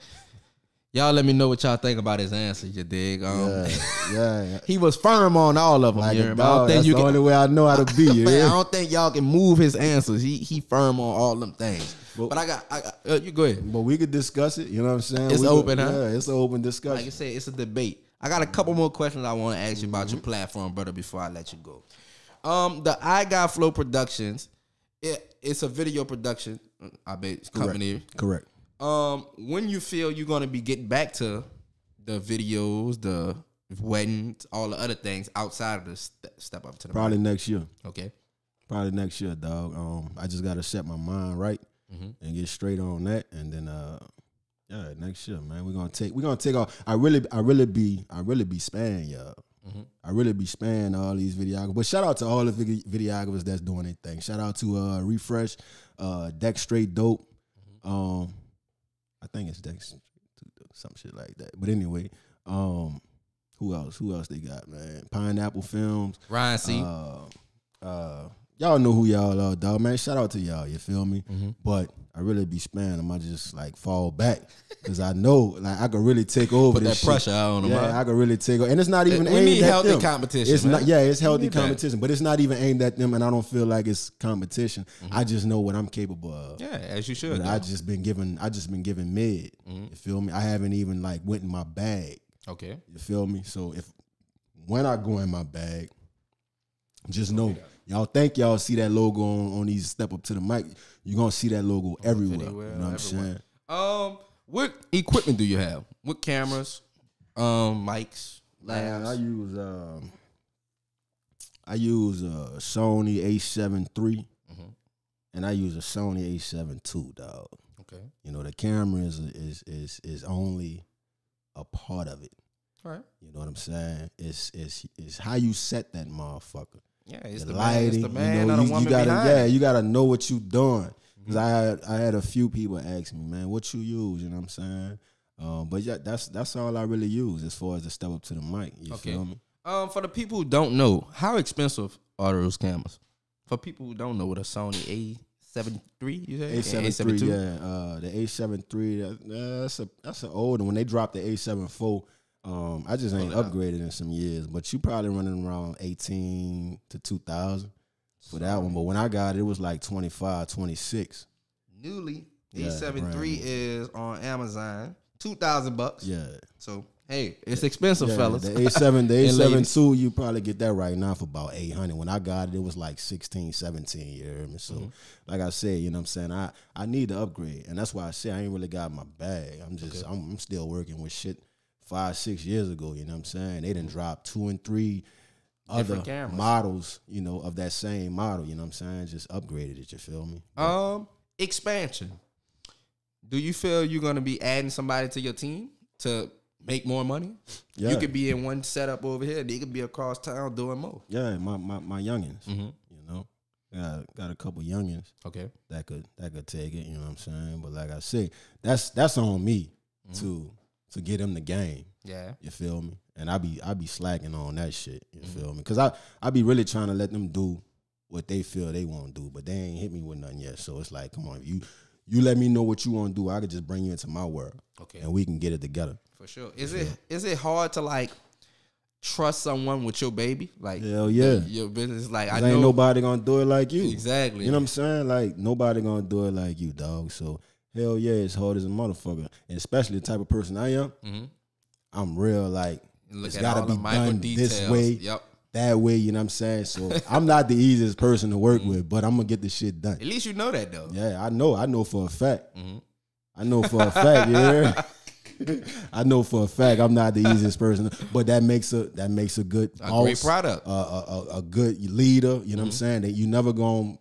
Y'all let me know what y'all think about his answer, you dig? Um, yeah, yeah, yeah. He was firm on all of them. Like a dog. I don't think That's you the can, only way I know how to be. Man, I don't think y'all can move his answers. He he firm on all them things. But, but I got, I got uh, you go ahead. But we could discuss it. You know what I'm saying? It's we open, could, huh? Yeah, it's an open discussion. Like I said, it's a debate. I got a couple more questions I want to ask you about mm-hmm. your platform, brother, before I let you go. Um, the I Got Flo Productions, it, it's a video production. I bet it's company. Correct. Um, when you feel you're gonna be getting back to the videos, the weddings, all the other things outside of the st step up to the probably mic. next year. Okay, probably next year, dog. Um, I just gotta set my mind right mm-hmm. and get straight on that, and then uh, yeah, next year, man, we're gonna take we're gonna take off. I really, I really be, I really be spanning y'all. Mm-hmm. I really be spanning all these videographers. But shout out to all the video videographers that's doing their thing. Shout out to uh, Refresh, uh, Deck Straight Dope. Mm-hmm. Um. I think it's Dex, some shit like that. But anyway, um, who else? Who else they got, man? Pineapple Films. Ryan C. Uh, uh, y'all know who y'all are, dog, man. Shout out to y'all, you feel me? Mm-hmm. But I really be spamming them. I just, like, fall back because I know, like, I could really take over Put this that pressure shit. out on them. Yeah, I could really take over. And it's not even we aimed need at healthy them. competition, it's not, Yeah, it's healthy competition, that. but it's not even aimed at them, and I don't feel like it's competition. Mm-hmm. I just know what I'm capable of. Yeah, as you should. I just been given, I just been given mid, mm-hmm. you feel me? I haven't even, like, went in my bag. Okay. You feel me? So if when I go in my bag, just know, okay. y'all think y'all see that logo on, on these Step Up to the Mic. You're going to see that logo everywhere. Anywhere, you know what I'm saying? Um, what equipment do you have? What cameras, um, mics, labs? I use, um, I use a Sony A seven three, mm-hmm. and I use a Sony A seven two, dog. Okay. You know, the camera is, is, is, is only a part of it. All right. You know what I'm saying? It's, it's, it's how you set that motherfucker. Yeah, it's the, the man, it's the man, you know, not you, a woman you gotta, behind. Yeah, you gotta know what you doing. Cause I had, I had a few people ask me, man, what you use? You know what I'm saying? Um, but yeah, that's that's all I really use as far as the Step Up to the Mic. You okay. feel me? Um, for the people who don't know, how expensive are those cameras? For people who don't know, what a Sony A seven three, you say? A seven three, yeah. Uh, the A seven three, uh, that's a that's an old one. When they dropped the A seven four. Um, I just ain't upgraded in some years, but you probably running around eighteen to two thousand for that one. But when I got it, it was like twenty-five, twenty-six. Newly, the A seven three is on Amazon, two thousand bucks. Yeah. So hey, it's expensive, yeah, fellas. The A seven, the A seven two, you probably get that right now for about eight hundred. When I got it, it was like sixteen, seventeen. You hear me? So mm-hmm. like I said, you know what I'm saying, I I need to upgrade, and that's why I say I ain't really got my bag. I'm just okay. I'm, I'm still working with shit. Five, six years ago, you know what I'm saying? They done dropped two and three other models, you know, of that same model, you know what I'm saying? Just upgraded it, you feel me? Um, expansion. Do you feel you're going to be adding somebody to your team to make more money? Yeah. You could be in one setup over here. They could be across town doing more. Yeah, my my, my youngins, mm-hmm. you know? Got, got a couple youngins okay. that could that could take it, you know what I'm saying? But like I say, that's, that's on me, mm-hmm. too. To get him the game, yeah, you feel me, and I be I be slacking on that shit, you mm-hmm. feel me, cause I I be really trying to let them do what they feel they want to do, but they ain't hit me with nothing yet. So it's like, come on, you you let me know what you want to do, I could just bring you into my world, okay, and we can get it together for sure. Is yeah. it is it hard to like trust someone with your baby? Like hell yeah, your business. Like I know, ain't nobody gonna do it like you. Exactly, you know what I'm saying? Like nobody gonna do it like you, dog. So. Hell yeah, it's hard as a motherfucker. And especially the type of person I am, mm-hmm. I'm real like, Look it's got to be done details. this way, yep. that way, you know what I'm saying? So I'm not the easiest person to work mm-hmm. with, but I'm going to get this shit done. At least you know that, though. Yeah, I know. I know for a fact. Mm-hmm. I know for a fact, yeah. I know for a fact I'm not the easiest person, but that makes a that makes a good a boss, great product. A, a, a, a good leader, you know mm-hmm. what I'm saying? That you never going to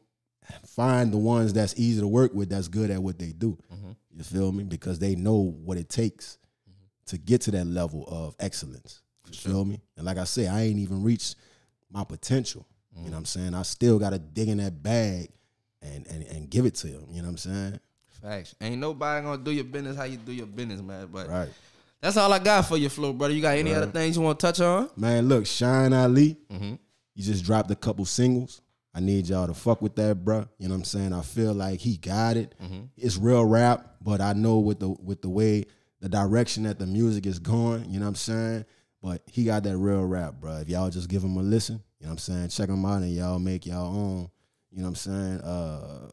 find the ones that's easy to work with, that's good at what they do. Mm-hmm. You feel me? Because they know what it takes mm-hmm. to get to that level of excellence. You sure. feel me? And like I say, I ain't even reached my potential. Mm-hmm. You know what I'm saying? I still got to dig in that bag and, and, and give it to them. You know what I'm saying? Facts. Ain't nobody going to do your business how you do your business, man. But right. that's all I got for you, Flo, brother. You got any right. other things you want to touch on? Man, look, Shyne Ali, mm-hmm. you just dropped a couple singles. I need y'all to fuck with that, bro. You know what I'm saying? I feel like he got it. Mm-hmm. It's real rap, but I know with the with the way the direction that the music is going, you know what I'm saying? But he got that real rap, bro. If y'all just give him a listen, you know what I'm saying? Check him out and y'all make y'all own, you know what I'm saying? Uh,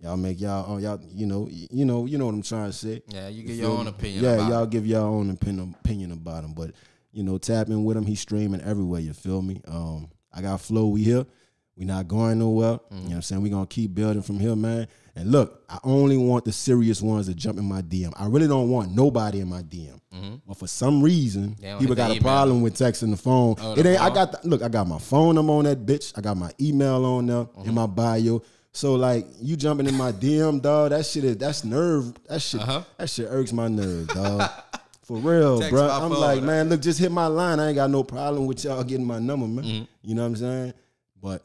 y'all make y'all own, y'all, you know, you know, you know what I'm trying to say. Yeah, you give you your own opinion yeah, about him. Yeah, y'all give your own opinion, opinion about him. But, you know, tap in with him. He's streaming everywhere, you feel me? Um, I got Flo, we here. We not going nowhere. Mm-hmm. You know what I'm saying? We going to keep building from here, man. And look, I only want the serious ones to jump in my D M. I really don't want nobody in my D M. Mm-hmm. But for some reason, people got a problem with texting the phone. Oh, the it ain't. Phone? I got the, look, I got my phone. I'm on that bitch. I got my email on there mm-hmm. in my bio. So like, you jumping in my D M, dog? That shit is that's nerve. That shit. Uh-huh. That shit irks my nerve, dog. For real, Text bro. I'm phone, like, man, man, look, just hit my line. I ain't got no problem with y'all getting my number, man. Mm-hmm. You know what I'm saying? But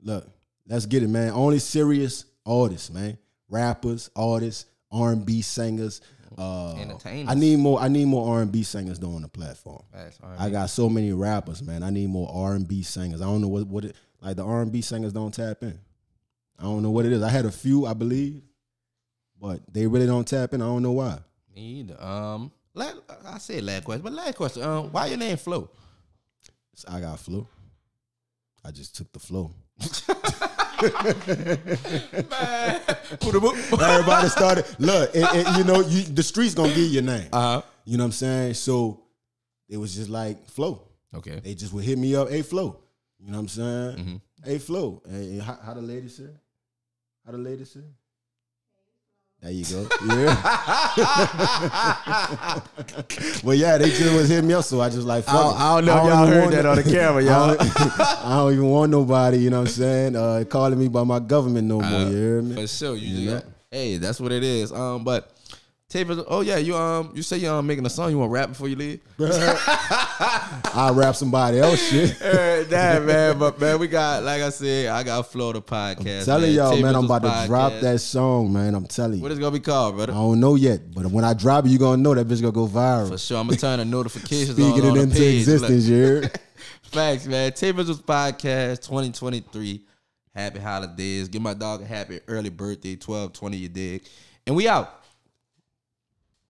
look, let's get it, man. Only serious artists, man. Rappers, artists, R and B singers. Uh, Entertainers. I need more. I need more R and B singers though on the platform. I got so many rappers, man. I need more R and B singers. I don't know what what it like. The R and B singers don't tap in. I don't know what it is. I had a few, I believe, but they really don't tap in. I don't know why. Me either. Um, last, I said last question, but last question. Um, why your name Flo? So I got Flo. I just took the flow. Man. Everybody started. Look, and, and, you know, you, the streets gonna give you your name. Uh-huh. You know what I'm saying? So it was just like Flo. Okay. They just would hit me up, hey Flo. You know what I'm saying? Mm-hmm. Hey Flo. Hey, how, how the lady said? How the lady said? There you go. Yeah. Well, yeah, they just was hitting me up, so I just like, fuck I, don't, I don't know if y'all heard that no, on the camera, y'all. I, I don't even want nobody, you know what I'm saying? Uh, calling me by my government no more, uh, you hear me? For sure, you, you do that. Hey, that's what it is. Um, but TaeVisuals, oh yeah, you um, you say you're um, making a song. You want to rap before you leave? I rap somebody else shit. That man, but man, we got like I said, I got Flo the podcast. I'm telling y'all, man, I'm about podcast. to drop that song, man. I'm telling you. What is it gonna be called, brother? I don't know yet, but when I drop it, you gonna know that bitch gonna go viral for sure. I'm gonna turn the notifications speaking on, on it into page. existence, yeah. Facts, man. TaeVisuals podcast twenty twenty-three. Happy holidays. Give my dog a happy early birthday. twelve twenty, you dig? And we out.